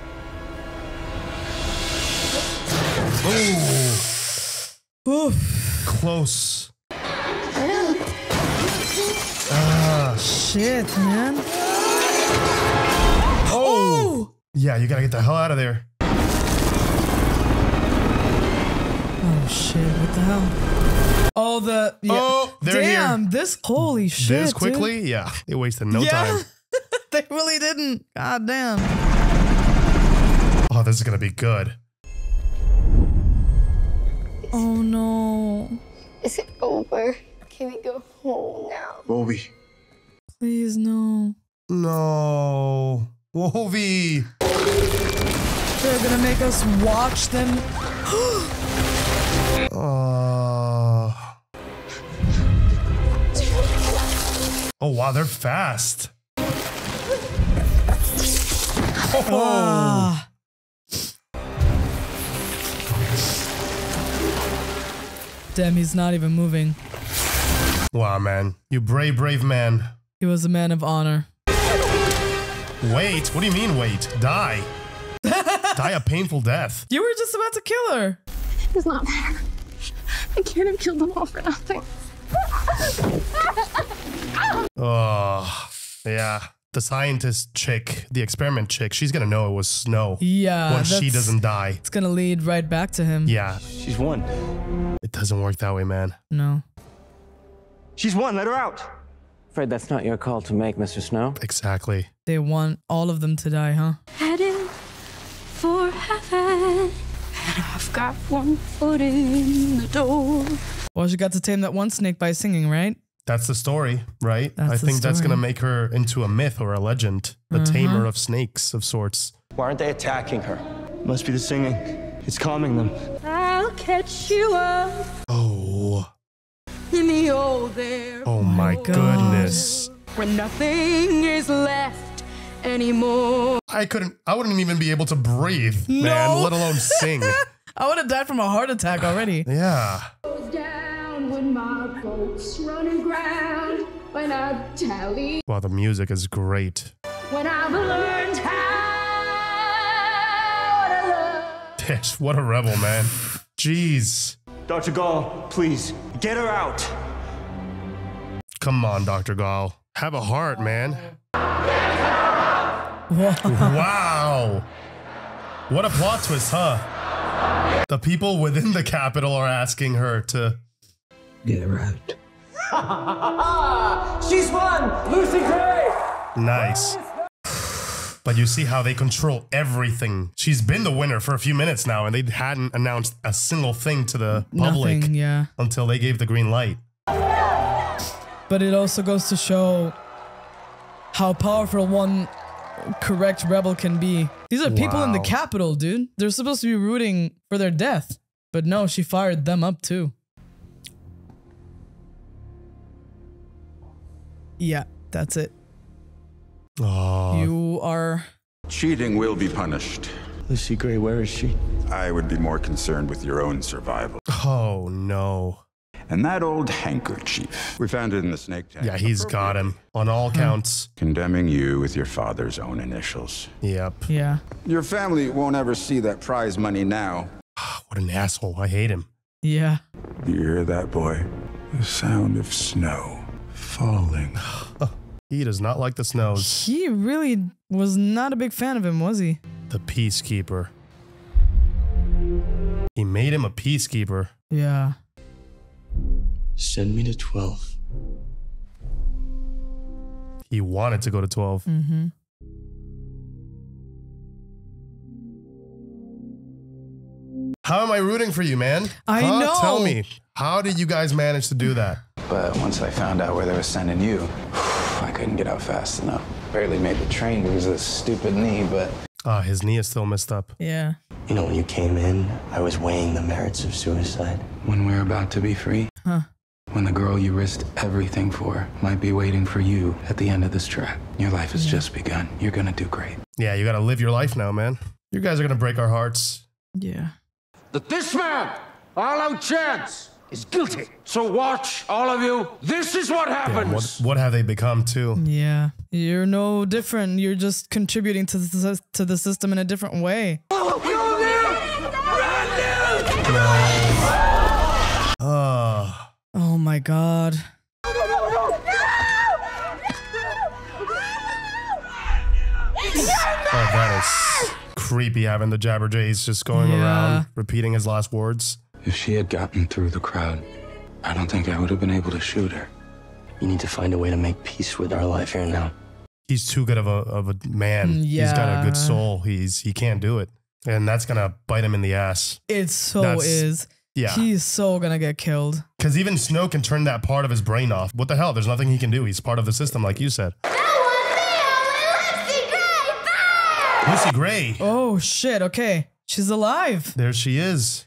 Ooh. Oof. Close. Ah. Shit, man. Oh. oh. Yeah, you gotta get the hell out of there. Oh, shit. What the hell? All the yeah. oh, they're damn here. This holy shit this quickly, dude. Yeah, they wasted no yeah. time. They really didn't. God damn. Oh, this is gonna be good. Is oh no, is it over? Can we go home now? Wovi, please no. No, Wovi. They're gonna make us watch them. uh... Oh, wow, they're fast. Oh. Uh. Damn, he's not even moving. Wow, man. You brave, brave man. He was a man of honor. Wait, what do you mean, wait? Die. Die a painful death. You were just about to kill her. It's not fair. I can't have killed them all for nothing. Oh, yeah. The scientist chick, the experiment chick, she's gonna know it was Snow. Yeah. Once she doesn't die. It's gonna lead right back to him. Yeah. She's won. It doesn't work that way, man. No. She's won. Let her out. Afraid that's not your call to make, Mister Snow. Exactly. They want all of them to die, huh? Heading for heaven. I've got one foot in the door. Well, she got to tame that one snake by singing, right? That's the story, right? That's I think that's going to make her into a myth or a legend. The uh-huh. tamer of snakes of sorts. Why aren't they attacking her? Must be the singing. It's calming them. I'll catch you up. Oh. In the old there. Oh my God. Goodness. When nothing is left anymore. I couldn't, I wouldn't even be able to breathe, no. man, let alone sing. I would have died from a heart attack already. Yeah. Down when my boat's running ground, when I tally. Wow, the music is great. When I've learned how to love. Dish, what a rebel, man. Jeez. Doctor Gaul, please, get her out. Come on, Doctor Gaul. Have a heart, man. Wow. What a plot twist, huh? The people within the Capitol are asking her to... Get her out. She's won! Lucy Gray! Nice. But you see how they control everything. She's been the winner for a few minutes now, and they hadn't announced a single thing to the public Nothing, yeah. until they gave the green light. But it also goes to show how powerful one correct rebel can be. These are people wow. in the Capitol, dude. They're supposed to be rooting for their death. But no, she fired them up too. Yeah, that's it. Oh. You are... Cheating will be punished. Lucy Gray, where is she? I would be more concerned with your own survival. Oh, no. And that old handkerchief. We found it in the snake tank. Yeah, he's got him on all counts. Condemning you with your father's own initials. Yep. Yeah. Your family won't ever see that prize money now. What an asshole. I hate him. Yeah. You hear that, boy? The sound of snow falling. He does not like the snows. He really was not a big fan of him, was he? The peacekeeper. He made him a peacekeeper. Yeah. Send me to twelve. He wanted to go to twelve. Mm-hmm. How am I rooting for you, man? I huh? know. Tell me, how did you guys manage to do that? But once I found out where they were sending you, I couldn't get out fast enough. Barely made the train because of this stupid knee, but... Ah, uh, his knee is still messed up. Yeah. You know, when you came in, I was weighing the merits of suicide. When we were about to be free, huh. when the girl you risked everything for might be waiting for you at the end of this trap. Your life has yeah. just begun. You're gonna do great. Yeah, you gotta live your life now, man. You guys are gonna break our hearts. Yeah. That this man, all out chance, is guilty. So watch, all of you. This is what happens. Yeah, what, what have they become, too? Yeah. You're no different. You're just contributing to the, to the system in a different way. Oh, go there! Run now! Oh. Oh, my God. No, no, no, no! No! No! Oh, that is creepy having the Jabberjays just going yeah. around repeating his last words. If she had gotten through the crowd, I don't think I would have been able to shoot her. You need to find a way to make peace with our life here now. He's too good of a, of a man. Yeah. He's got a good soul. He's He can't do it. And that's going to bite him in the ass. It so that's, is. Yeah. He's so going to get killed. Because even Snow can turn that part of his brain off. What the hell? There's nothing he can do. He's part of the system, like you said. Lucy Gray. Oh, shit. Okay. She's alive. There she is.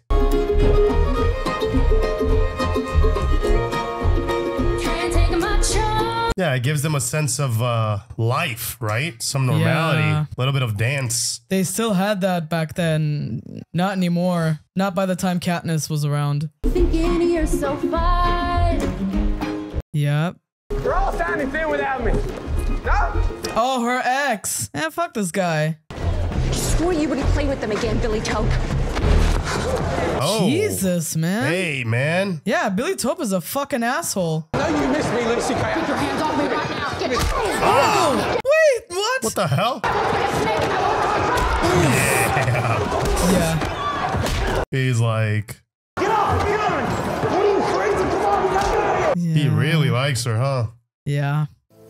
Yeah, it gives them a sense of uh, life, right? Some normality, yeah. A little bit of dance. They still had that back then. Not anymore. Not by the time Katniss was around. Beginning, you're so fine. Yep. You're all sounding thin without me. No? Oh, her ex. Eh, fuck this guy. I swore you wouldn't play with them again, Billy Tope. Oh. Jesus, man. Hey, man. Yeah, Billy Tope is a fucking asshole. No, you missed me, Lucy. Get your hands off me right now. Get your ah. Wait, what? What the hell? Yeah. Yeah. He's like... Get off, get on. What are you crazy? Come on, get out of here. He really likes her, huh? Yeah.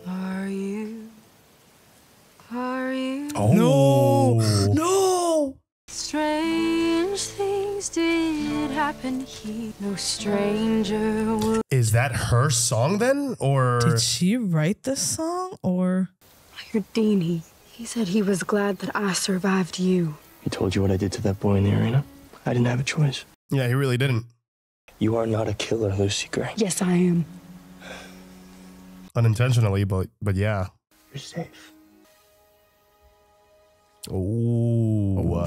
Are you? Are you? Oh. No. No. Strange things did happen here. No stranger would. Is that her song then? Or did she write this song? Or I heard Deanie. He said he was glad that I survived you. He told you what I did to that boy in the arena? I didn't have a choice. Yeah, he really didn't. You are not a killer, Lucy Gray. Yes, I am. Unintentionally, but but yeah. You're safe. Ooh, uh,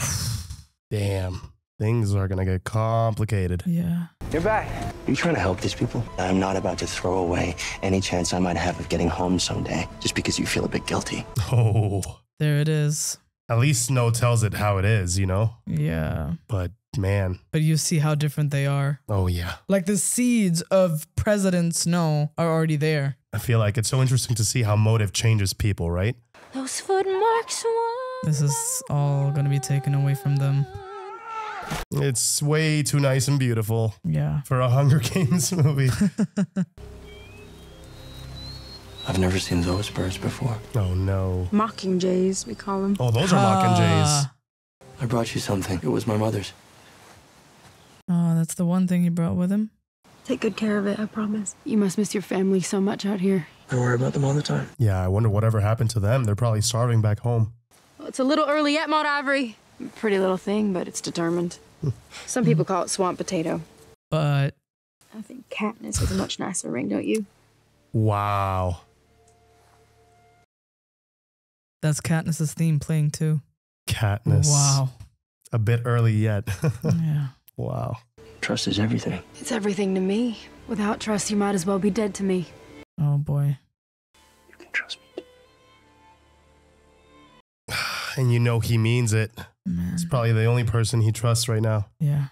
damn. Things are gonna get complicated. Yeah. You're back. Are you trying to help these people? I'm not about to throw away any chance I might have of getting home someday just because you feel a bit guilty. Oh. There it is. At least Snow tells it how it is, you know? Yeah. But man. But you see how different they are. Oh, yeah. Like the seeds of President Snow are already there. I feel like it's so interesting to see how motive changes people, right? Those footmarks. This is all going to be taken away from them. It's way too nice and beautiful. Yeah. For a Hunger Games movie. I've never seen those birds before. Oh, no. Mocking jays, we call them. Oh, those are mocking jays. I brought you something. It was my mother's. Oh, that's the one thing he brought with him. Take good care of it, I promise. You must miss your family so much out here. I worry about them all the time. Yeah, I wonder whatever happened to them. They're probably starving back home. Well, it's a little early yet, Maude Ivory. Pretty little thing, but it's determined. Some people call it swamp potato. But... I think Katniss is a much nicer ring, don't you? Wow. That's Katniss's theme playing, too. Katniss. Wow. A bit early yet. Yeah. Wow. Trust is everything. It's everything to me. Without trust, you might as well be dead to me. Oh, boy. You can trust me. And you know he means it. Man. It's probably the only person he trusts right now. Yeah.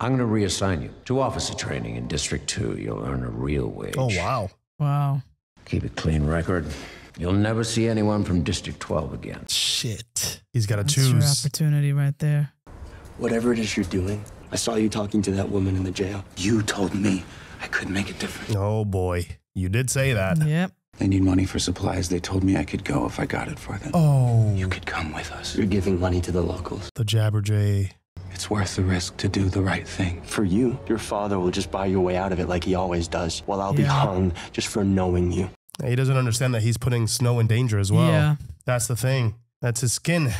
I'm going to reassign you to officer training in District two. You'll earn a real wage. Oh, wow. Wow. Keep a clean record. You'll never see anyone from District twelve again. Shit. He's got to choose. That's your opportunity right there. Whatever it is you're doing, I saw you talking to that woman in the jail. You told me I could make a difference. Oh, boy. You did say that. Yep. They need money for supplies. They told me I could go if I got it for them. Oh. You could come with us. You're giving money to the locals. The Jabberjay. It's worth the risk to do the right thing. For you, your father will just buy your way out of it like he always does, while I'll yeah. be hung just for knowing you. He doesn't understand that he's putting Snow in danger as well. Yeah. That's the thing. That's his skin.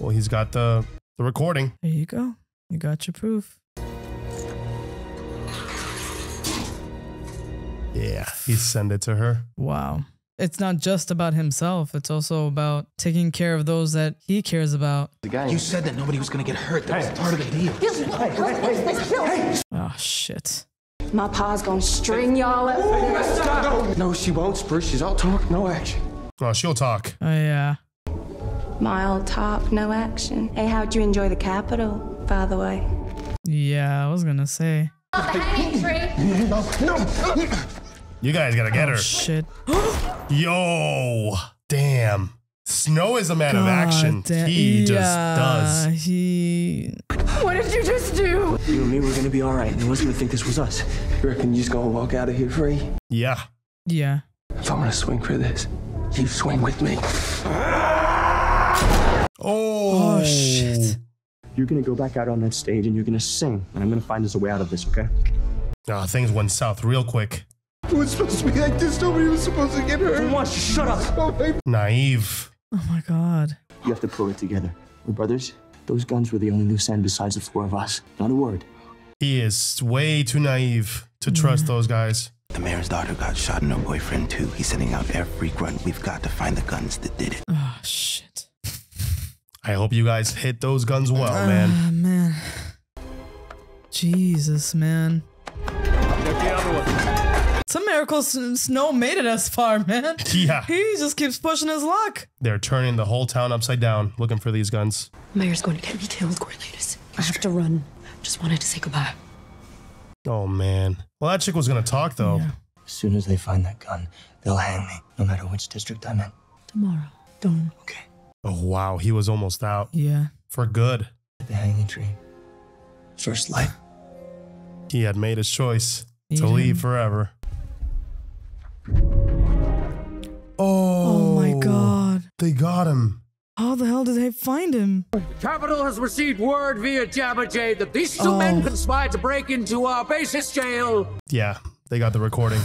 Well, he's got the, the recording. There you go. You got your proof. Yeah, he sent it to her. Wow. It's not just about himself. It's also about taking care of those that he cares about. The guy you said that nobody was going to get hurt. That hey. was part of the deal. Hey, hey, hey, hey, hey. Oh, shit. My pa's gonna string y'all up. Ooh, stop. No. no, she won't, Spruce. She's all talk, no action. Oh, she'll talk. Oh, yeah. My old talk, no action. Hey, how'd you enjoy the Capitol, by the way? Yeah, I was gonna say. Oh, the hanging tree. No, no. You guys gotta get oh, her. Shit. Yo, damn. Snow is a man God of action. Damn. He yeah, just does. He... What did you just do? You and me were gonna be all right. No one's gonna think this was us. You reckon you just gonna walk out of here free? Yeah. Yeah. If I'm gonna swing for this, you swing with me. Oh, oh shit. You're gonna go back out on that stage and you're gonna sing. And I'm gonna find us a way out of this, okay? Ah, oh, things went south real quick. It was supposed to be like this. Nobody was supposed to get hurt. Come on, shut up. Oh, my. Naive. Oh my God. You have to pull it together. We're brothers. Those guns were the only loose end besides the four of us. Not a word. He is way too naive to yeah. trust those guys. The mayor's daughter got shot and her boyfriend too. He's sending out every grunt. We've got to find the guns that did it. Oh, shit. I hope you guys hit those guns well, uh, man. Oh, man. Jesus, man. Get the other one. Some miracle Snow made it as far, man. Yeah. He just keeps pushing his luck. They're turning the whole town upside down, looking for these guns. Mayor's going to get me killed, Coriolanus. I have to run. Just wanted to say goodbye. Oh, man. Well, that chick was going to talk, though. Yeah. As soon as they find that gun, they'll hang me, no matter which district I'm in. Tomorrow. Don't. Okay. Oh, wow. He was almost out. Yeah. For good. The hanging tree. First light. He had made his choice he to did. leave forever. Oh, oh, my God. They got him. How the hell did they find him? Capitol has received word via Jabba Jay that these two oh. men conspired to break into our basis jail. Yeah, they got the recording.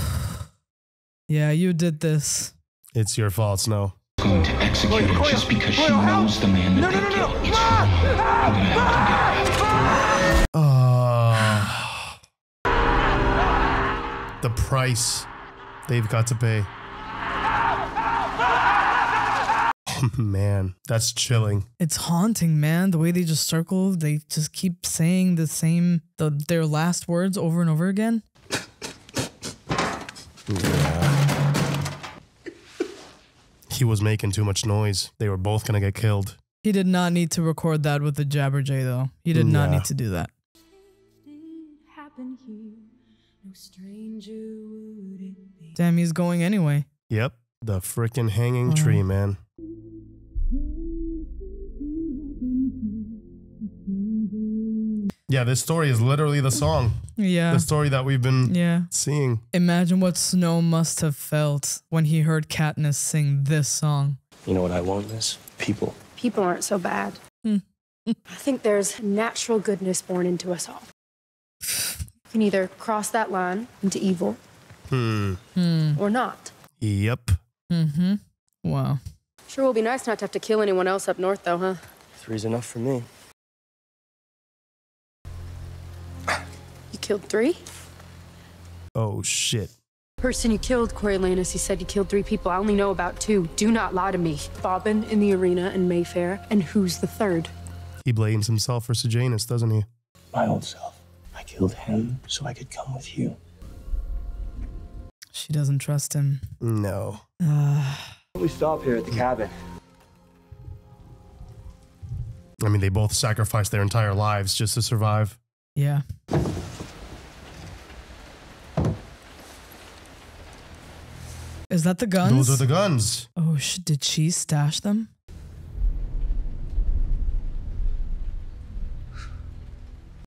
Yeah, you did this. It's your fault, Snow. Going to execute her just because she knows the man that they killed. It's her. We're gonna have to get her. The price they've got to pay. Man, that's chilling. It's haunting, man. The way they just circle, they just keep saying the same, the, their last words over and over again. Yeah. He was making too much noise. They were both gonna get killed. He did not need to record that with the Jabberjay, though. He did yeah. not need to do that. Damn, he's going anyway. Yep, the freaking hanging oh. tree, man. Yeah, this story is literally the song. Yeah. The story that we've been yeah. seeing. Imagine what Snow must have felt when he heard Katniss sing this song. You know what I want, Miss? People. People aren't so bad. Mm. I think there's natural goodness born into us all. You can either cross that line into evil hmm. or not. Yep. Mm-hmm. Wow. Sure will be nice not to have to kill anyone else up north, though, huh? Three's enough for me. Killed three? Oh, shit. Person you killed, Coriolanus, he said you killed three people. I only know about two. Do not lie to me. Bobbin in the arena and Mayfair. And who's the third? He blames himself for Sejanus, doesn't he? My old self. I killed him so I could come with you. She doesn't trust him. No. Uh, we stop here at the cabin. I mean, they both sacrificed their entire lives just to survive. Yeah. Is that the guns? Those are the guns. Oh, sh did she stash them?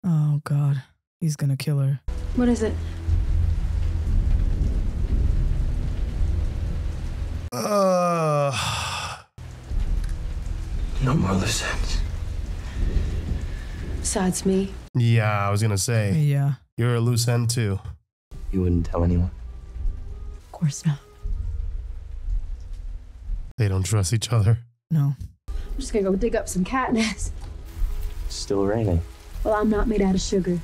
Oh, God. He's gonna kill her. What is it? Uh... No more loose ends. Besides me. Yeah, I was gonna say. Yeah. You're a loose end, too. You wouldn't tell anyone? Of course not. They don't trust each other. No. I'm just gonna go dig up some Katniss. It's still raining. Well, I'm not made out of sugar.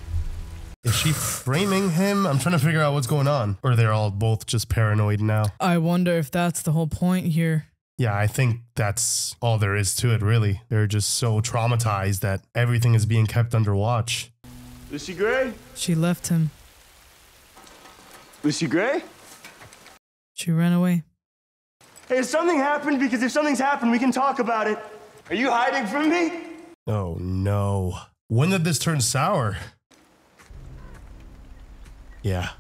Is she framing him? I'm trying to figure out what's going on. Or they're all both just paranoid now. I wonder if that's the whole point here. Yeah, I think that's all there is to it, really. They're just so traumatized that everything is being kept under watch. Lucy Gray? She left him. Lucy Gray? She ran away. Hey, if something happened, because if something's happened, we can talk about it. Are you hiding from me? Oh, no. When did this turn sour? Yeah.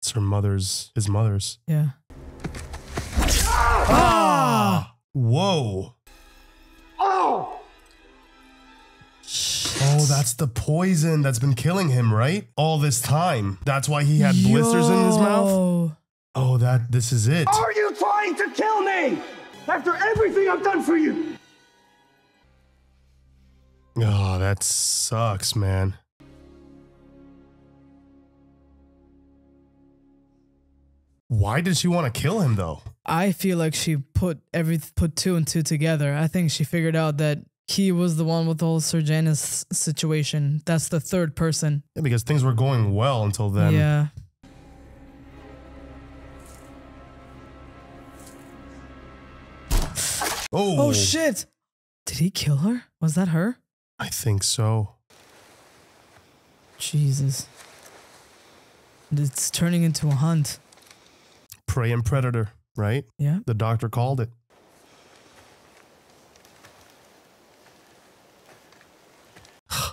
It's her mother's, his mother's. Yeah. Ah! Ah! Whoa. Oh! Oh, that's the poison that's been killing him, right? All this time. That's why he had Yo. blisters in his mouth. Oh, that, this is it. Are you trying to kill me? After everything I've done for you? Oh, that sucks, man. Why did she want to kill him, though? I feel like she put every put two and two together. I think she figured out that he was the one with the whole Sejanus situation. That's the third person. Yeah, because things were going well until then. Yeah. Oh. Oh, shit. Did he kill her? Was that her? I think so. Jesus. It's turning into a hunt. Prey and predator, right? Yeah. The doctor called it.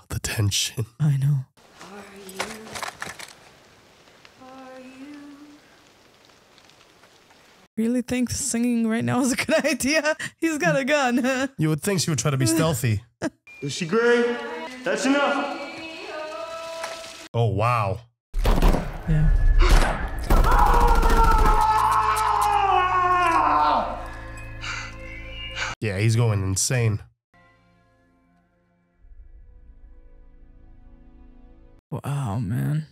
The tension. I know. Are you? Are you? Really think singing right now is a good idea? He's got a gun. Huh? You would think she would try to be stealthy. Is she great? That's enough. Oh, wow. Yeah. Yeah, he's going insane. Wow, man.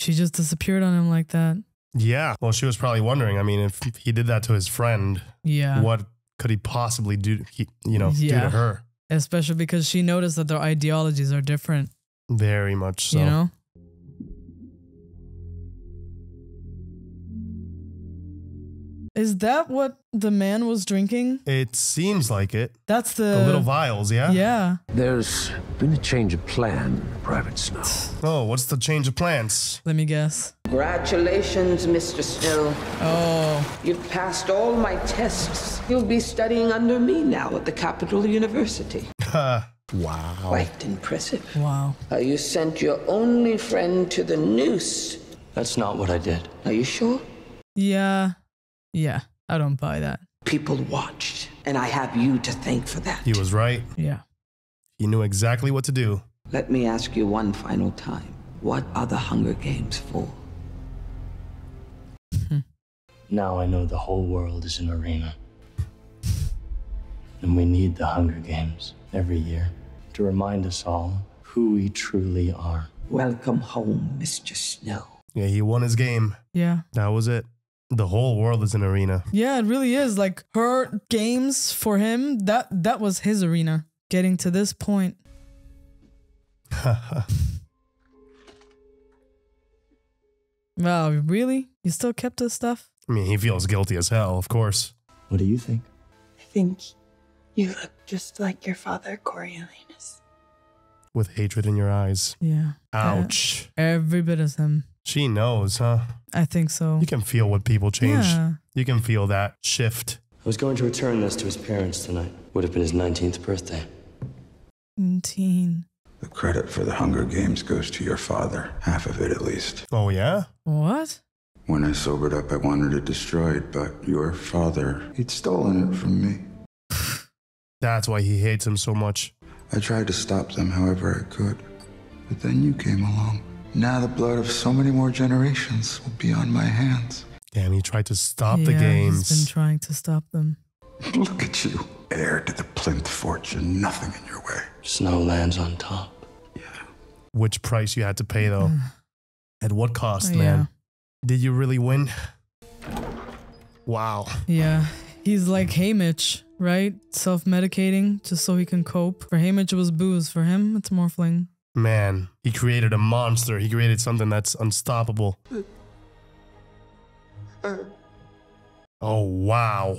She just disappeared on him like that. Yeah. Well, she was probably wondering, I mean, if he did that to his friend, yeah, what could he possibly do, to he, you know, yeah. do to her? Especially because she noticed that their ideologies are different. Very much so. You know? Is that what the man was drinking? It seems like it. That's the... The little vials, yeah? Yeah. There's been a change of plan, Private Snow. Oh, what's the change of plans? Let me guess. Congratulations, Mister Snow. Oh. You've passed all my tests. You'll be studying under me now at the Capitol University. Ha. Wow. Quite impressive. Wow. Uh, you sent your only friend to the noose. That's not what I did. Are you sure? Yeah. Yeah, I don't buy that. People watched, and I have you to thank for that. He was right. Yeah. He knew exactly what to do. Let me ask you one final time. What are the Hunger Games for? Now I know the whole world is an arena. And we need the Hunger Games every year to remind us all who we truly are. Welcome home, Mister Snow. Yeah, he won his game. Yeah. That was it. The whole world is an arena. Yeah, it really is. Like, her games for him, that that was his arena. Getting to this point. Wow, really? You still kept this stuff? I mean, he feels guilty as hell, of course. What do you think? I think you look just like your father, Coriolanus. With hatred in your eyes. Yeah. Ouch. Uh, every bit of him. She knows, huh? I think so. You can feel what people change. Yeah. You can feel that shift. I was going to return this to his parents tonight. Would have been his nineteenth birthday. nineteen. The credit for the Hunger Games goes to your father. Half of it, at least. Oh, yeah? What? When I sobered up, I wanted it destroyed, but your father, he'd stolen it from me. That's why he hates him so much. I tried to stop them however I could, but then you came along. Now the blood of so many more generations will be on my hands. Damn, he tried to stop yeah, the games. He's been trying to stop them. Look at you, heir to the plinth fortune, nothing in your way. Snow lands on top. Yeah. Which price you had to pay, though? At what cost, yeah. man? Did you really win? Wow. Yeah, he's like Haymitch, right? Self-medicating just so he can cope. For Haymitch, it was booze. For him, it's morphling. Man, he created a monster. He created something that's unstoppable. Oh, wow.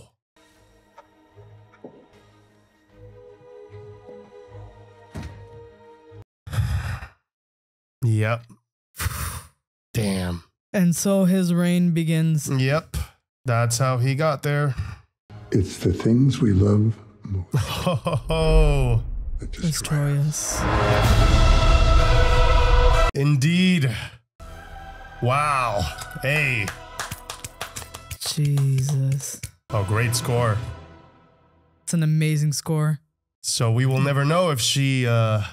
Yep. Damn. And so his reign begins. Yep. That's how he got there. It's the things we love most. Oh, that destroy us. Indeed. Wow. Hey. Jesus. Oh, great score. It's an amazing score. So we will never know if she... Uh,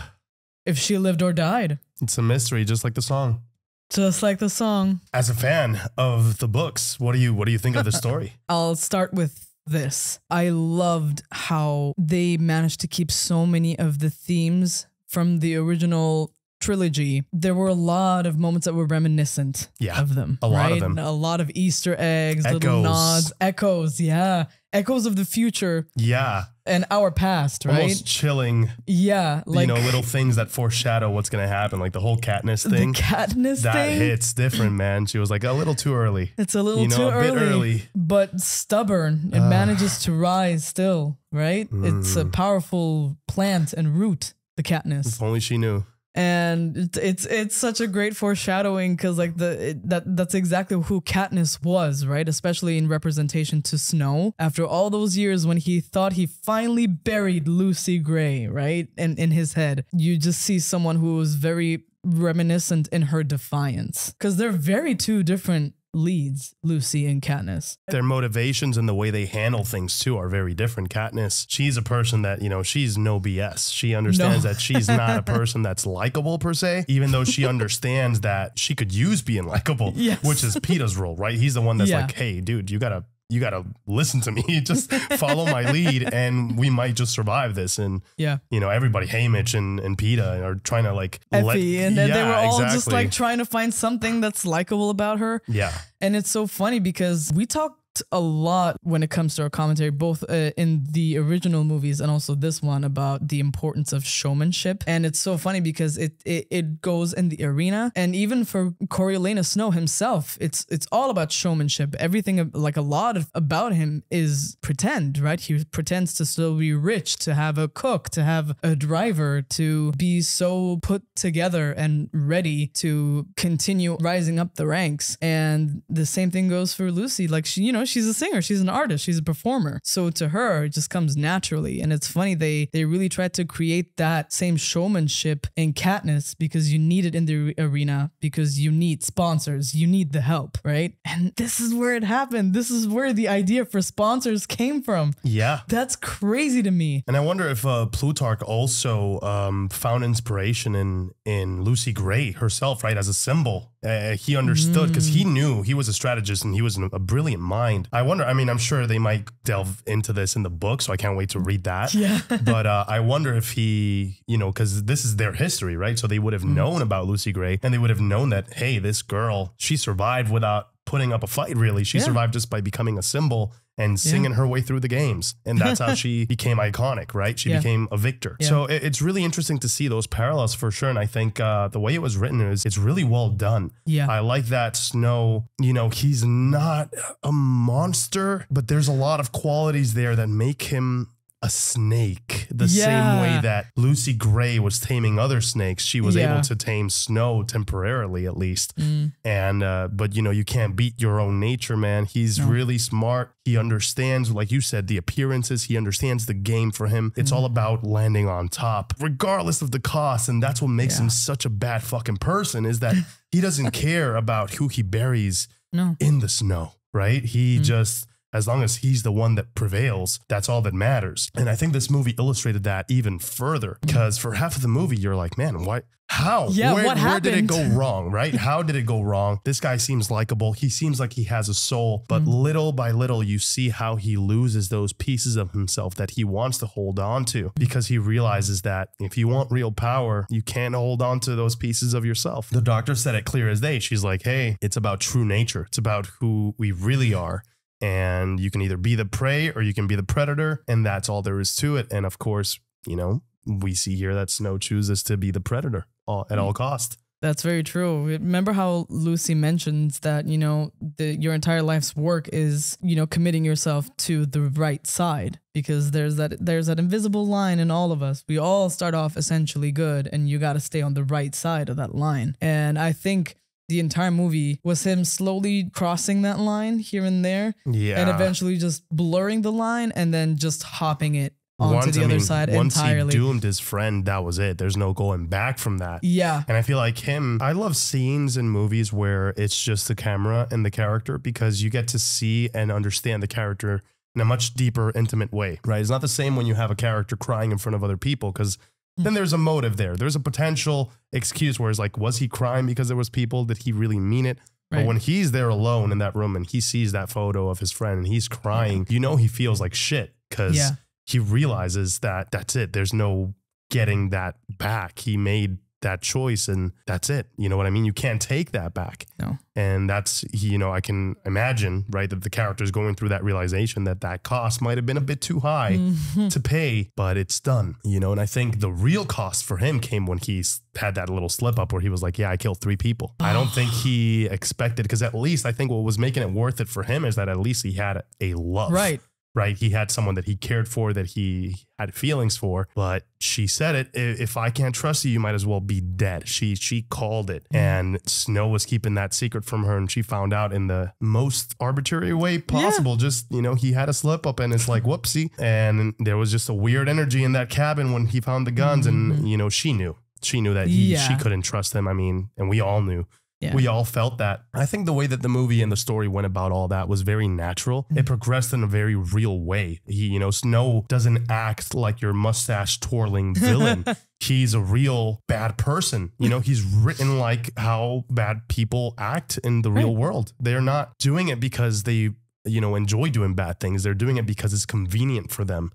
if she lived or died. It's a mystery, just like the song. Just like the song. As a fan of the books, what do you, what do you think of the story? I'll start with... this. I loved how they managed to keep so many of the themes from the original trilogy, there were a lot of moments that were reminiscent yeah, of them. A lot right? of them. A lot of Easter eggs, echoes. little nods, echoes. Yeah. Echoes of the future. Yeah. And our past, right? Almost chilling. Yeah. Like, you know, little things that foreshadow what's going to happen. Like the whole Katniss thing. The Katniss that thing. That hits different, man. She was like, a little too early. It's a little you know, too a early, bit early. But stubborn. It uh, manages to rise still, right? Mm. It's a powerful plant and root, the Katniss. If only she knew. And it, it's it's such a great foreshadowing because like the it, that that's exactly who Katniss was, right? Especially in representation to Snow after all those years when he thought he finally buried Lucy Gray, right? And in his head, you just see someone who was very reminiscent in her defiance because they're very two different leads, Lucy and Katniss. Their motivations and the way they handle things too are very different. Katniss, she's a person that, you know, she's no B S. She understands no. that she's not a person that's likable per se, even though she understands that she could use being likable, yes. which is Peeta's role, right? He's the one that's yeah. like, hey, dude, you gotta you gotta listen to me. Just follow my lead and we might just survive this. And yeah, you know, everybody, Haymitch and, and Peeta are trying to like Effie, let, and yeah, they were all exactly. just like trying to find something that's likable about her. Yeah. And it's so funny because we talk a lot when it comes to our commentary, both uh, in the original movies and also this one, about the importance of showmanship. And it's so funny because it it, it goes in the arena, and even for Coriolanus Snow himself, it's it's all about showmanship. Everything, like a lot of, about him is pretend, right? He pretends to still be rich, to have a cook, to have a driver, to be so put together and ready to continue rising up the ranks. And the same thing goes for Lucy. Like, she, you know, she's a singer, she's an artist, she's a performer. So to her, it just comes naturally. And it's funny, they they really tried to create that same showmanship in Katniss because you need it in the arena, because you need sponsors, you need the help, right? And this is where it happened. This is where the idea for sponsors came from. Yeah. That's crazy to me. And I wonder if uh, Plutarch also um, found inspiration in, in Lucy Gray herself, right? As a symbol. Uh, he understood because mm. he knew he was a strategist and he was a brilliant mind. I wonder, I mean, I'm sure they might delve into this in the book, so I can't wait to read that. Yeah. But uh, I wonder if he, you know, because this is their history, right? So they would have mm. known about Lucy Gray, and they would have known that, hey, this girl, she survived without putting up a fight, really. She yeah. survived just by becoming a symbol and singing yeah. her way through the games. And that's how she became iconic, right? She yeah. became a victor. Yeah. So it, it's really interesting to see those parallels for sure. And I think uh, the way it was written is it's really well done. Yeah. I like that Snow, you know, he's not a monster, but there's a lot of qualities there that make him a snake, the yeah. same way that Lucy Gray was taming other snakes. She was yeah. able to tame Snow temporarily, at least. Mm. And, uh, but you know, you can't beat your own nature, man. He's no. really smart. He understands, like you said, the appearances. He understands the game for him. It's mm. all about landing on top, regardless of the cost. And that's what makes yeah. him such a bad fucking person, is that he doesn't care about who he buries no. in the snow, right? He mm. just... as long as he's the one that prevails, that's all that matters. And I think this movie illustrated that even further, because for half of the movie, you're like, man, why? How? Yeah, where, what happened? Where did it go wrong, right? How did it go wrong? This guy seems likable. He seems like he has a soul, but mm. little by little, you see how he loses those pieces of himself that he wants to hold on to, because he realizes that if you want real power, you can't hold on to those pieces of yourself. The doctor said it clear as day. She's like, hey, it's about true nature. It's about who we really are. And you can either be the prey or you can be the predator. And that's all there is to it. And of course, you know, we see here that Snow chooses to be the predator all, at all cost. That's very true. Remember how Lucy mentions that, you know, the, your entire life's work is, you know, committing yourself to the right side, because there's that there's that invisible line in all of us. We all start off essentially good, and you got to stay on the right side of that line. And I think the entire movie was him slowly crossing that line here and there, yeah, and eventually just blurring the line and then just hopping it onto once, the I other mean, side once entirely. Once he doomed his friend, that was it. There's no going back from that. Yeah. And I feel like him, I love scenes in movies where it's just the camera and the character, because you get to see and understand the character in a much deeper, intimate way, right? It's not the same when you have a character crying in front of other people, because then there's a motive there. There's a potential excuse where it's like, was he crying because there was people? Did he really mean it? Right. But when he's there alone in that room and he sees that photo of his friend and he's crying, you know, he feels like shit, because yeah. he realizes that that's it. There's no getting that back. He made that choice and that's it. You know what I mean? You can't take that back. No. And that's, you know, I can imagine, right, that the character is going through that realization that that cost might have been a bit too high mm-hmm. to pay, but it's done, you know? And I think the real cost for him came when he had that little slip up where he was like, yeah, I killed three people. I don't think he expected, because at least I think what was making it worth it for him is that at least he had a love. Right. Right. He had someone that he cared for, that he had feelings for. But she said it. If I can't trust you, you might as well be dead. She she called it. And Snow was keeping that secret from her. And she found out in the most arbitrary way possible. Yeah. Just, you know, he had a slip up and it's like, whoopsie. And there was just a weird energy in that cabin when he found the guns. Mm-hmm. And, you know, she knew. She knew that he, yeah. she couldn't trust him. I mean, and we all knew. Yeah. We all felt that. I think the way that the movie and the story went about all that was very natural. Mm-hmm. It progressed in a very real way. He, you know, Snow doesn't act like your mustache twirling villain. He's a real bad person. You know, he's written like how bad people act in the real right. world. They're not doing it because they, you know, enjoy doing bad things. They're doing it because it's convenient for them.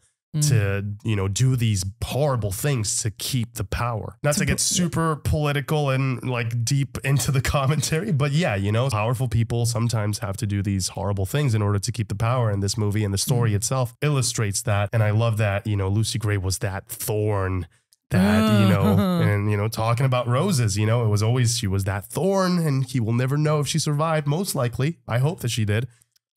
To, you know, do these horrible things to keep the power. Not to get super political and like deep into the commentary, but yeah, you know, powerful people sometimes have to do these horrible things in order to keep the power. In this movie and the story mm-hmm. itself illustrates that. And I love that, you know, Lucy Gray was that thorn that, you know, and, you know, talking about roses, you know, it was always, she was that thorn and he will never know if she survived. Most likely. I hope that she did.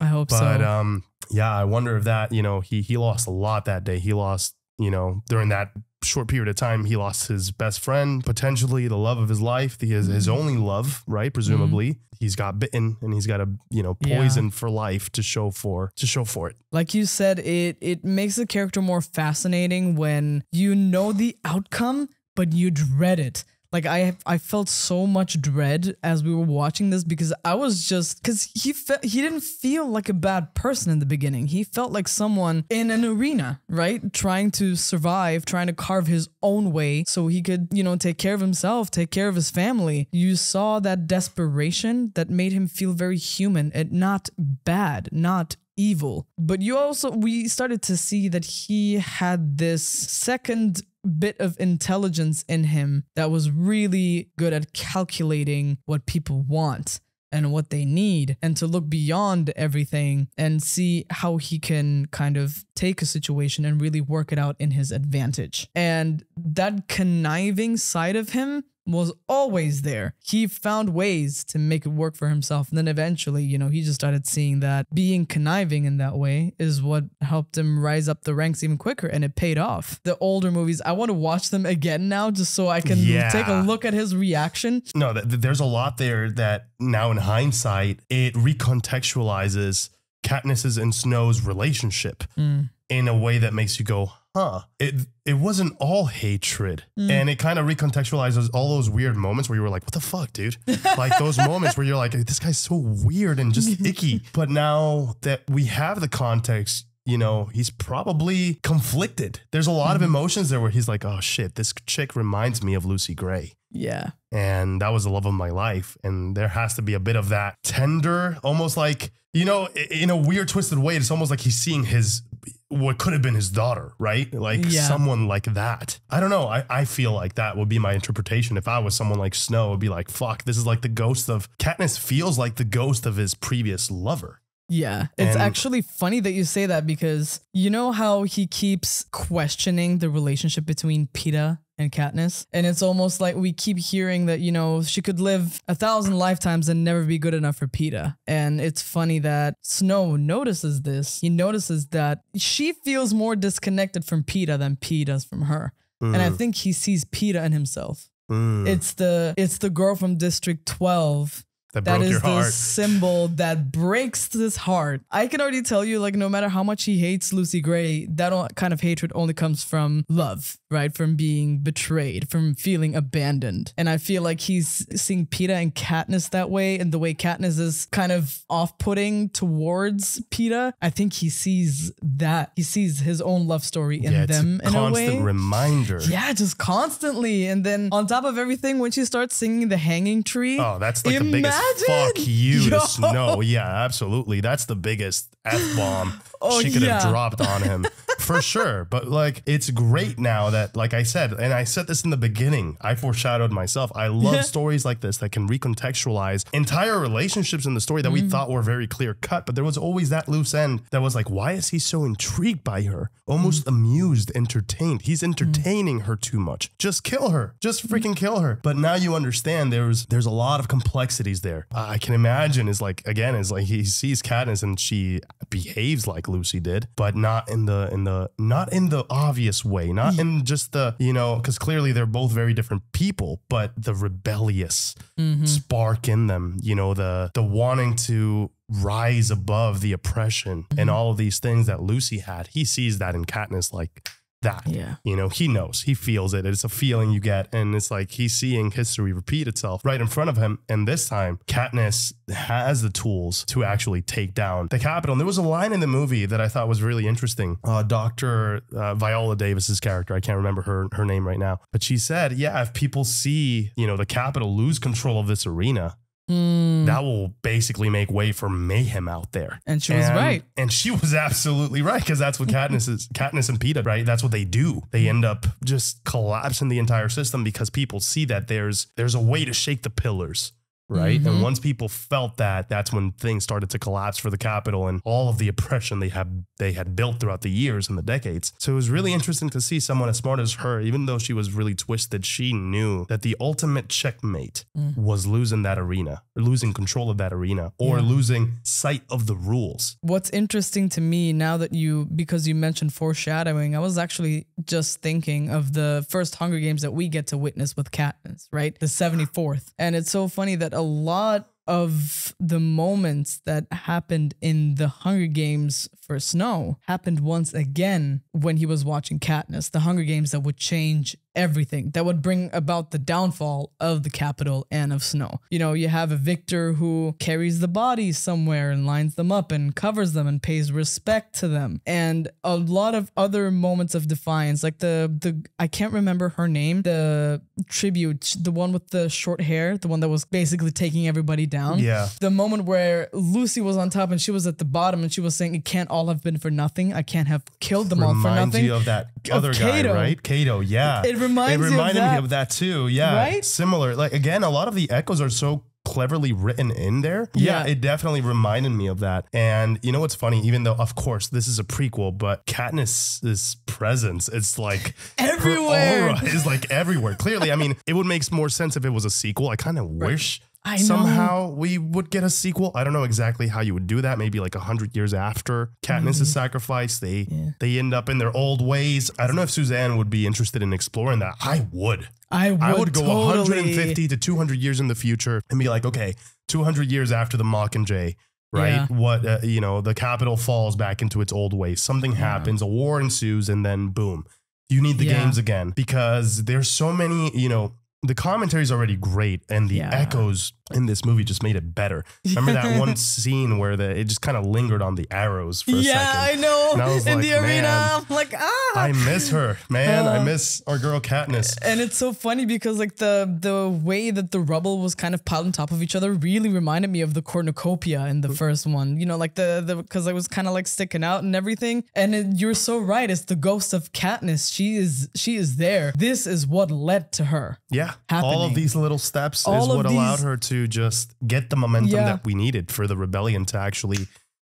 I hope but, so. But, um, yeah, I wonder if that, you know, he, he lost a lot that day. He lost, you know, during that short period of time, he lost his best friend, potentially the love of his life, the, his, mm. his only love, right? Presumably mm. he's got bitten and he's got a, you know, poison yeah. for life to show for, to show for it. Like you said, it, it makes the character more fascinating when you know the outcome, but you dread it. Like I, I felt so much dread as we were watching this because I was just, because he felt he didn't feel like a bad person in the beginning. He felt like someone in an arena, right? Trying to survive, trying to carve his own way so he could, you know, take care of himself, take care of his family. You saw that desperation that made him feel very human and not bad, not evil. But you also, we started to see that he had this second bit of intelligence in him that was really good at calculating what people want and what they need and to look beyond everything and see how he can kind of take a situation and really work it out in his advantage. And that conniving side of him was always there. He found ways to make it work for himself. And then eventually, you know, he just started seeing that being conniving in that way is what helped him rise up the ranks even quicker. And it paid off. The older movies, I want to watch them again now just so I can yeah. take a look at his reaction. No, th there's a lot there that now in hindsight, it recontextualizes Katniss's and Snow's relationship mm. in a way that makes you go, huh, it it wasn't all hatred. Mm. And it kind of recontextualizes all those weird moments where you were like, what the fuck, dude? Like those moments where you're like, this guy's so weird and just icky. But now that we have the context, you know, he's probably conflicted. There's a lot mm. of emotions there where he's like, oh shit, this chick reminds me of Lucy Gray. Yeah. And that was the love of my life. And there has to be a bit of that tender, almost like, you know, in a weird twisted way, it's almost like he's seeing his, what could have been his daughter, right? Like yeah. someone like that. I don't know. I, I feel like that would be my interpretation. If I was someone like Snow, it would be like, fuck, this is like the ghost of, Katniss feels like the ghost of his previous lover. Yeah, it's and actually funny that you say that because you know how he keeps questioning the relationship between Peeta and Katniss? And it's almost like we keep hearing that, you know, she could live a thousand lifetimes and never be good enough for Peeta. And it's funny that Snow notices this. He notices that she feels more disconnected from Peeta than Peeta does from her. Mm. And I think he sees Peeta in himself. Mm. It's the it's the girl from District twelve. That, that is the symbol that breaks this heart. I can already tell you, like, no matter how much he hates Lucy Gray, that kind of hatred only comes from love, right? From being betrayed, from feeling abandoned. And I feel like he's seeing Peeta and Katniss that way. And the way Katniss is kind of off-putting towards Peeta, I think he sees that. He sees his own love story in yeah, them in a way. Constant reminder. Yeah, just constantly. And then on top of everything, when she starts singing The Hanging Tree. Oh, that's like the biggest imagine? Fuck you Yo. to Snow. Yeah, absolutely. That's the biggest F-bomb oh, she could yeah. have dropped on him. For sure. But like, it's great now that, like I said, and I said this in the beginning, I foreshadowed myself. I love yeah. stories like this that can recontextualize entire relationships in the story that mm. we thought were very clear cut. But there was always that loose end that was like, why is he so intrigued by her? Almost mm. amused, entertained. He's entertaining mm. her too much. Just kill her. Just freaking kill her. But now you understand there's there's a lot of complexities there. Uh, I can imagine is like, again, is like he sees Katniss and she behaves like Lucy did, but not in the in the Uh, not in the obvious way, not in just the, you know, because clearly they're both very different people, but the rebellious mm-hmm. spark in them, you know, the the wanting to rise above the oppression mm-hmm. and all of these things that Lucy had. He sees that in Katniss, like that, yeah, you know, he knows, he feels it. It's a feeling you get, and it's like he's seeing history repeat itself right in front of him. And this time, Katniss has the tools to actually take down the Capitol. And there was a line in the movie that I thought was really interesting. Uh, Doctor Uh, Viola Davis's character, I can't remember her her name right now, but she said, "Yeah, if people see, you know, the Capitol lose control of this arena." Mm. That will basically make way for mayhem out there. And she was and, right. And she was absolutely right, because that's what Katniss is. Katniss and Peeta, right? That's what they do. They end up just collapsing the entire system because people see that there's there's a way to shake the pillars. Right. Mm-hmm. And once people felt that, that's when things started to collapse for the Capitol and all of the oppression they have they had built throughout the years and the decades. So it was really interesting to see someone as smart as her, even though she was really twisted, she knew that the ultimate checkmate mm. was losing that arena, or losing control of that arena, or yeah. losing sight of the rules. What's interesting to me now that you, because you mentioned foreshadowing, I was actually just thinking of the first Hunger Games that we get to witness with Katniss, right? The seventy-fourth. And it's so funny that a lot of the moments that happened in the Hunger Games for Snow happened once again when he was watching Katniss, the Hunger Games that would change everything, that would bring about the downfall of the Capitol and of Snow. You know, you have a victor who carries the bodies somewhere and lines them up and covers them and pays respect to them. And a lot of other moments of defiance, like the, the I can't remember her name, the tribute, the one with the short hair, the one that was basically taking everybody down. Yeah. The moment where Lucy was on top and she was at the bottom and she was saying, it can't all have been for nothing. I can't have killed them Reminds all for nothing. You of that other of guy, Cato. right? Cato, yeah. It, it Reminds it reminded of me of that too. Yeah. Right? Similar. Like, again, a lot of the echoes are so cleverly written in there. Yeah, yeah, it definitely reminded me of that. And you know what's funny? Even though, of course, this is a prequel, but Katniss's presence, it's like everywhere. Her aura is like everywhere. Clearly, I mean, it would make more sense if it was a sequel. I kind of right. wish... I somehow know. we would get a sequel. I don't know exactly how you would do that. Maybe like a hundred years after Katniss's mm-hmm. sacrifice, they yeah. they end up in their old ways. I don't know if Suzanne would be interested in exploring that. I would. I would, I would go totally. one hundred fifty to two hundred years in the future and be like, okay, two hundred years after the Mockingjay. Right. Yeah. What, uh, you know, the Capitol falls back into its old ways. Something yeah. happens, a war ensues, and then boom, you need the yeah. games again, because there's so many, you know. The commentary is already great, and the yeah. echoes in this movie just made it better. Remember that one scene where the it just kind of lingered on the arrows for a yeah, second? Yeah, I know. And I was in like, the arena, man, I'm like, ah. I miss her, man. Uh, I miss our girl Katniss. And it's so funny because like the the way that the rubble was kind of piled on top of each other really reminded me of the cornucopia in the first one. You know, like the the because I was kind of like sticking out and everything. And it, you're so right. It's the ghost of Katniss. She is she is there. This is what led to her. Yeah. Happening. All of these little steps All is what allowed her to just get the momentum yeah. that we needed for the rebellion to actually,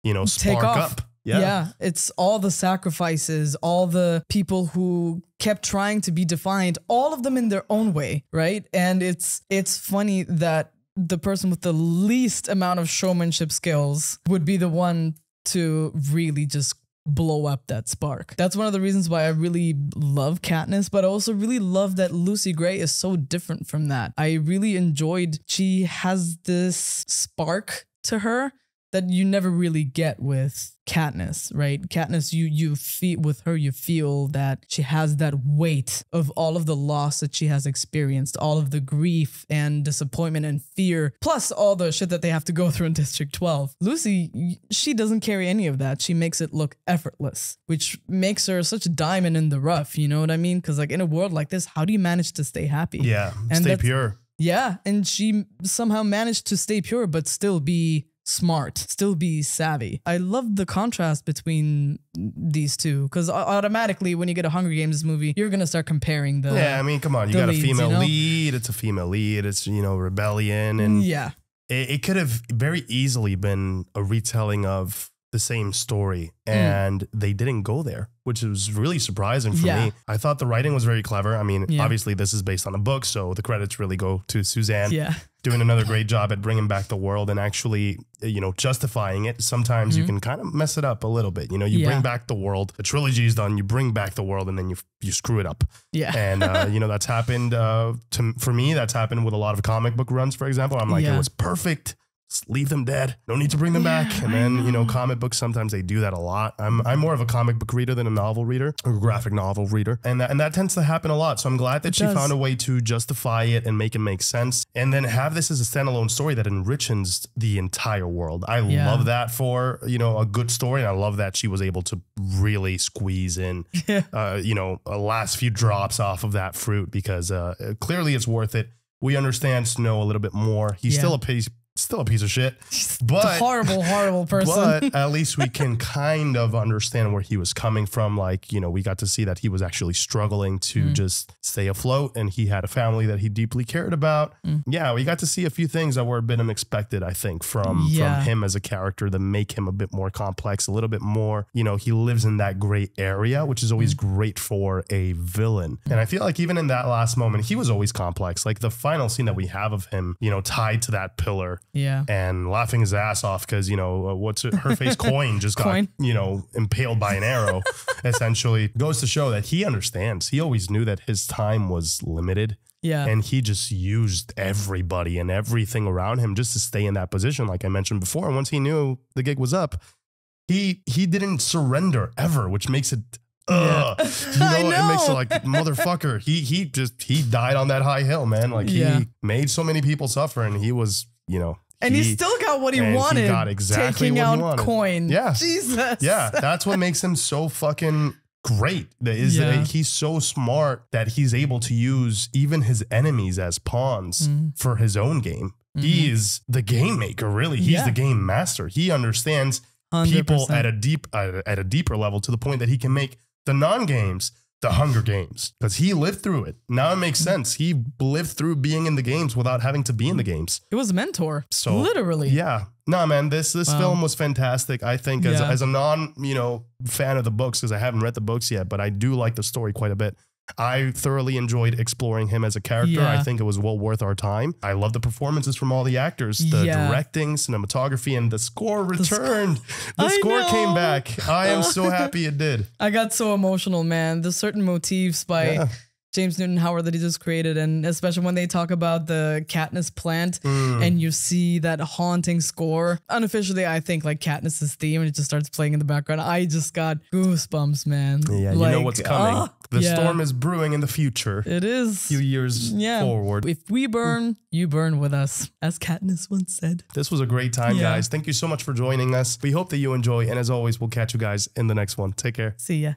you know, spark up. Yeah. yeah, it's all the sacrifices, all the people who kept trying to be defiant, all of them in their own way, right? And it's it's funny that the person with the least amount of showmanship skills would be the one to really just blow up that spark. That's one of the reasons why I really love Katniss, but I also really love that Lucy Gray is so different from that. I really enjoyed she has this spark to her that you never really get with Katniss, right? Katniss, you you feel with her, you feel that she has that weight of all of the loss that she has experienced, all of the grief and disappointment and fear, plus all the shit that they have to go through in District twelve. Lucy, she doesn't carry any of that. She makes it look effortless, which makes her such a diamond in the rough, you know what I mean? Because like in a world like this, how do you manage to stay happy? Yeah, and stay pure. Yeah, and she somehow managed to stay pure, but still be smart, still be savvy. I love the contrast between these two, because automatically when you get a Hunger Games movie, you're going to start comparing the Yeah, I mean, come on, you got leads, a female you know? lead, it's a female lead, it's, you know, rebellion. And yeah, it, it could have very easily been a retelling of the same story, and mm. they didn't go there, which was really surprising for yeah. me. I thought the writing was very clever. I mean, yeah. obviously this is based on a book, so the credits really go to Suzanne yeah. doing another great job at bringing back the world and actually, you know, justifying it. Sometimes mm-hmm. you can kind of mess it up a little bit. You know, you yeah. bring back the world, the trilogy is done, you bring back the world, and then you you screw it up. Yeah. And, uh, you know, that's happened uh, to for me. That's happened with a lot of comic book runs, for example. I'm like, yeah. it was perfect. Just leave them dead. No need to bring them yeah, back. And then, you know, comic books, sometimes they do that a lot. I'm, I'm more of a comic book reader than a novel reader or graphic novel reader. And that, and that tends to happen a lot. So I'm glad that it she does. found a way to justify it and make it make sense. And then have this as a standalone story that enriches the entire world. I yeah. love that for, you know, a good story. And I love that she was able to really squeeze in, yeah. uh, you know, a last few drops off of that fruit, because uh, clearly it's worth it. We understand Snow a little bit more. He's yeah. still a piece. Still a piece of shit, but a horrible, horrible person. But at least we can kind of understand where he was coming from. Like, you know, we got to see that he was actually struggling to mm. just stay afloat, and he had a family that he deeply cared about. Mm. Yeah, we got to see a few things that were a bit unexpected, I think, from, yeah. from him as a character, that make him a bit more complex, a little bit more, you know, he lives in that gray area, which is always mm. great for a villain. And I feel like even in that last moment, he was always complex. Like the final scene that we have of him, you know, tied to that pillar. Yeah, and laughing his ass off because, you know, uh, what's her, her face coin just coin. got, you know, impaled by an arrow, essentially goes to show that he understands. He always knew that his time was limited. Yeah. And he just used everybody and everything around him just to stay in that position. Like I mentioned before, once he knew the gig was up, he he didn't surrender ever, which makes it. Ugh. Yeah. You know, I know, it makes it like motherfucker. He he just he died on that high hill, man. Like yeah. he made so many people suffer, and he was. You know, and he, he still got what he wanted. He got exactly taking what out he wanted. Coin. Yeah, Jesus. Yeah, that's what makes him so fucking great. That is yeah. that he's so smart that he's able to use even his enemies as pawns mm. for his own game. Mm-hmm. He is the game maker, really. He's yeah. the game master. He understands one hundred percent. People at a deep uh, at a deeper level, to the point that he can make the non-games The Hunger Games, because he lived through it. Now it makes sense. He lived through being in the games without having to be in the games. It was a mentor. So literally. Yeah. Nah, man, this this wow. film was fantastic. I think as, yeah. as a non, you know, fan of the books, because I haven't read the books yet, but I do like the story quite a bit. I thoroughly enjoyed exploring him as a character. Yeah. I think it was well worth our time. I love the performances from all the actors, the yeah. directing, cinematography, and the score returned. The score, the score came back. I am so happy it did. I got so emotional, man. There's certain motifs by... Yeah. James Newton Howard that he just created, and especially when they talk about the Katniss plant mm. and you see that haunting score. Unofficially, I think like Katniss's theme, and it just starts playing in the background. I just got goosebumps, man. Yeah, like, you know what's coming. Uh, the yeah. storm is brewing in the future. It is. A few years yeah. forward. If we burn, you burn with us, as Katniss once said. This was a great time, yeah. guys. Thank you so much for joining us. We hope that you enjoy, and as always, we'll catch you guys in the next one. Take care. See ya.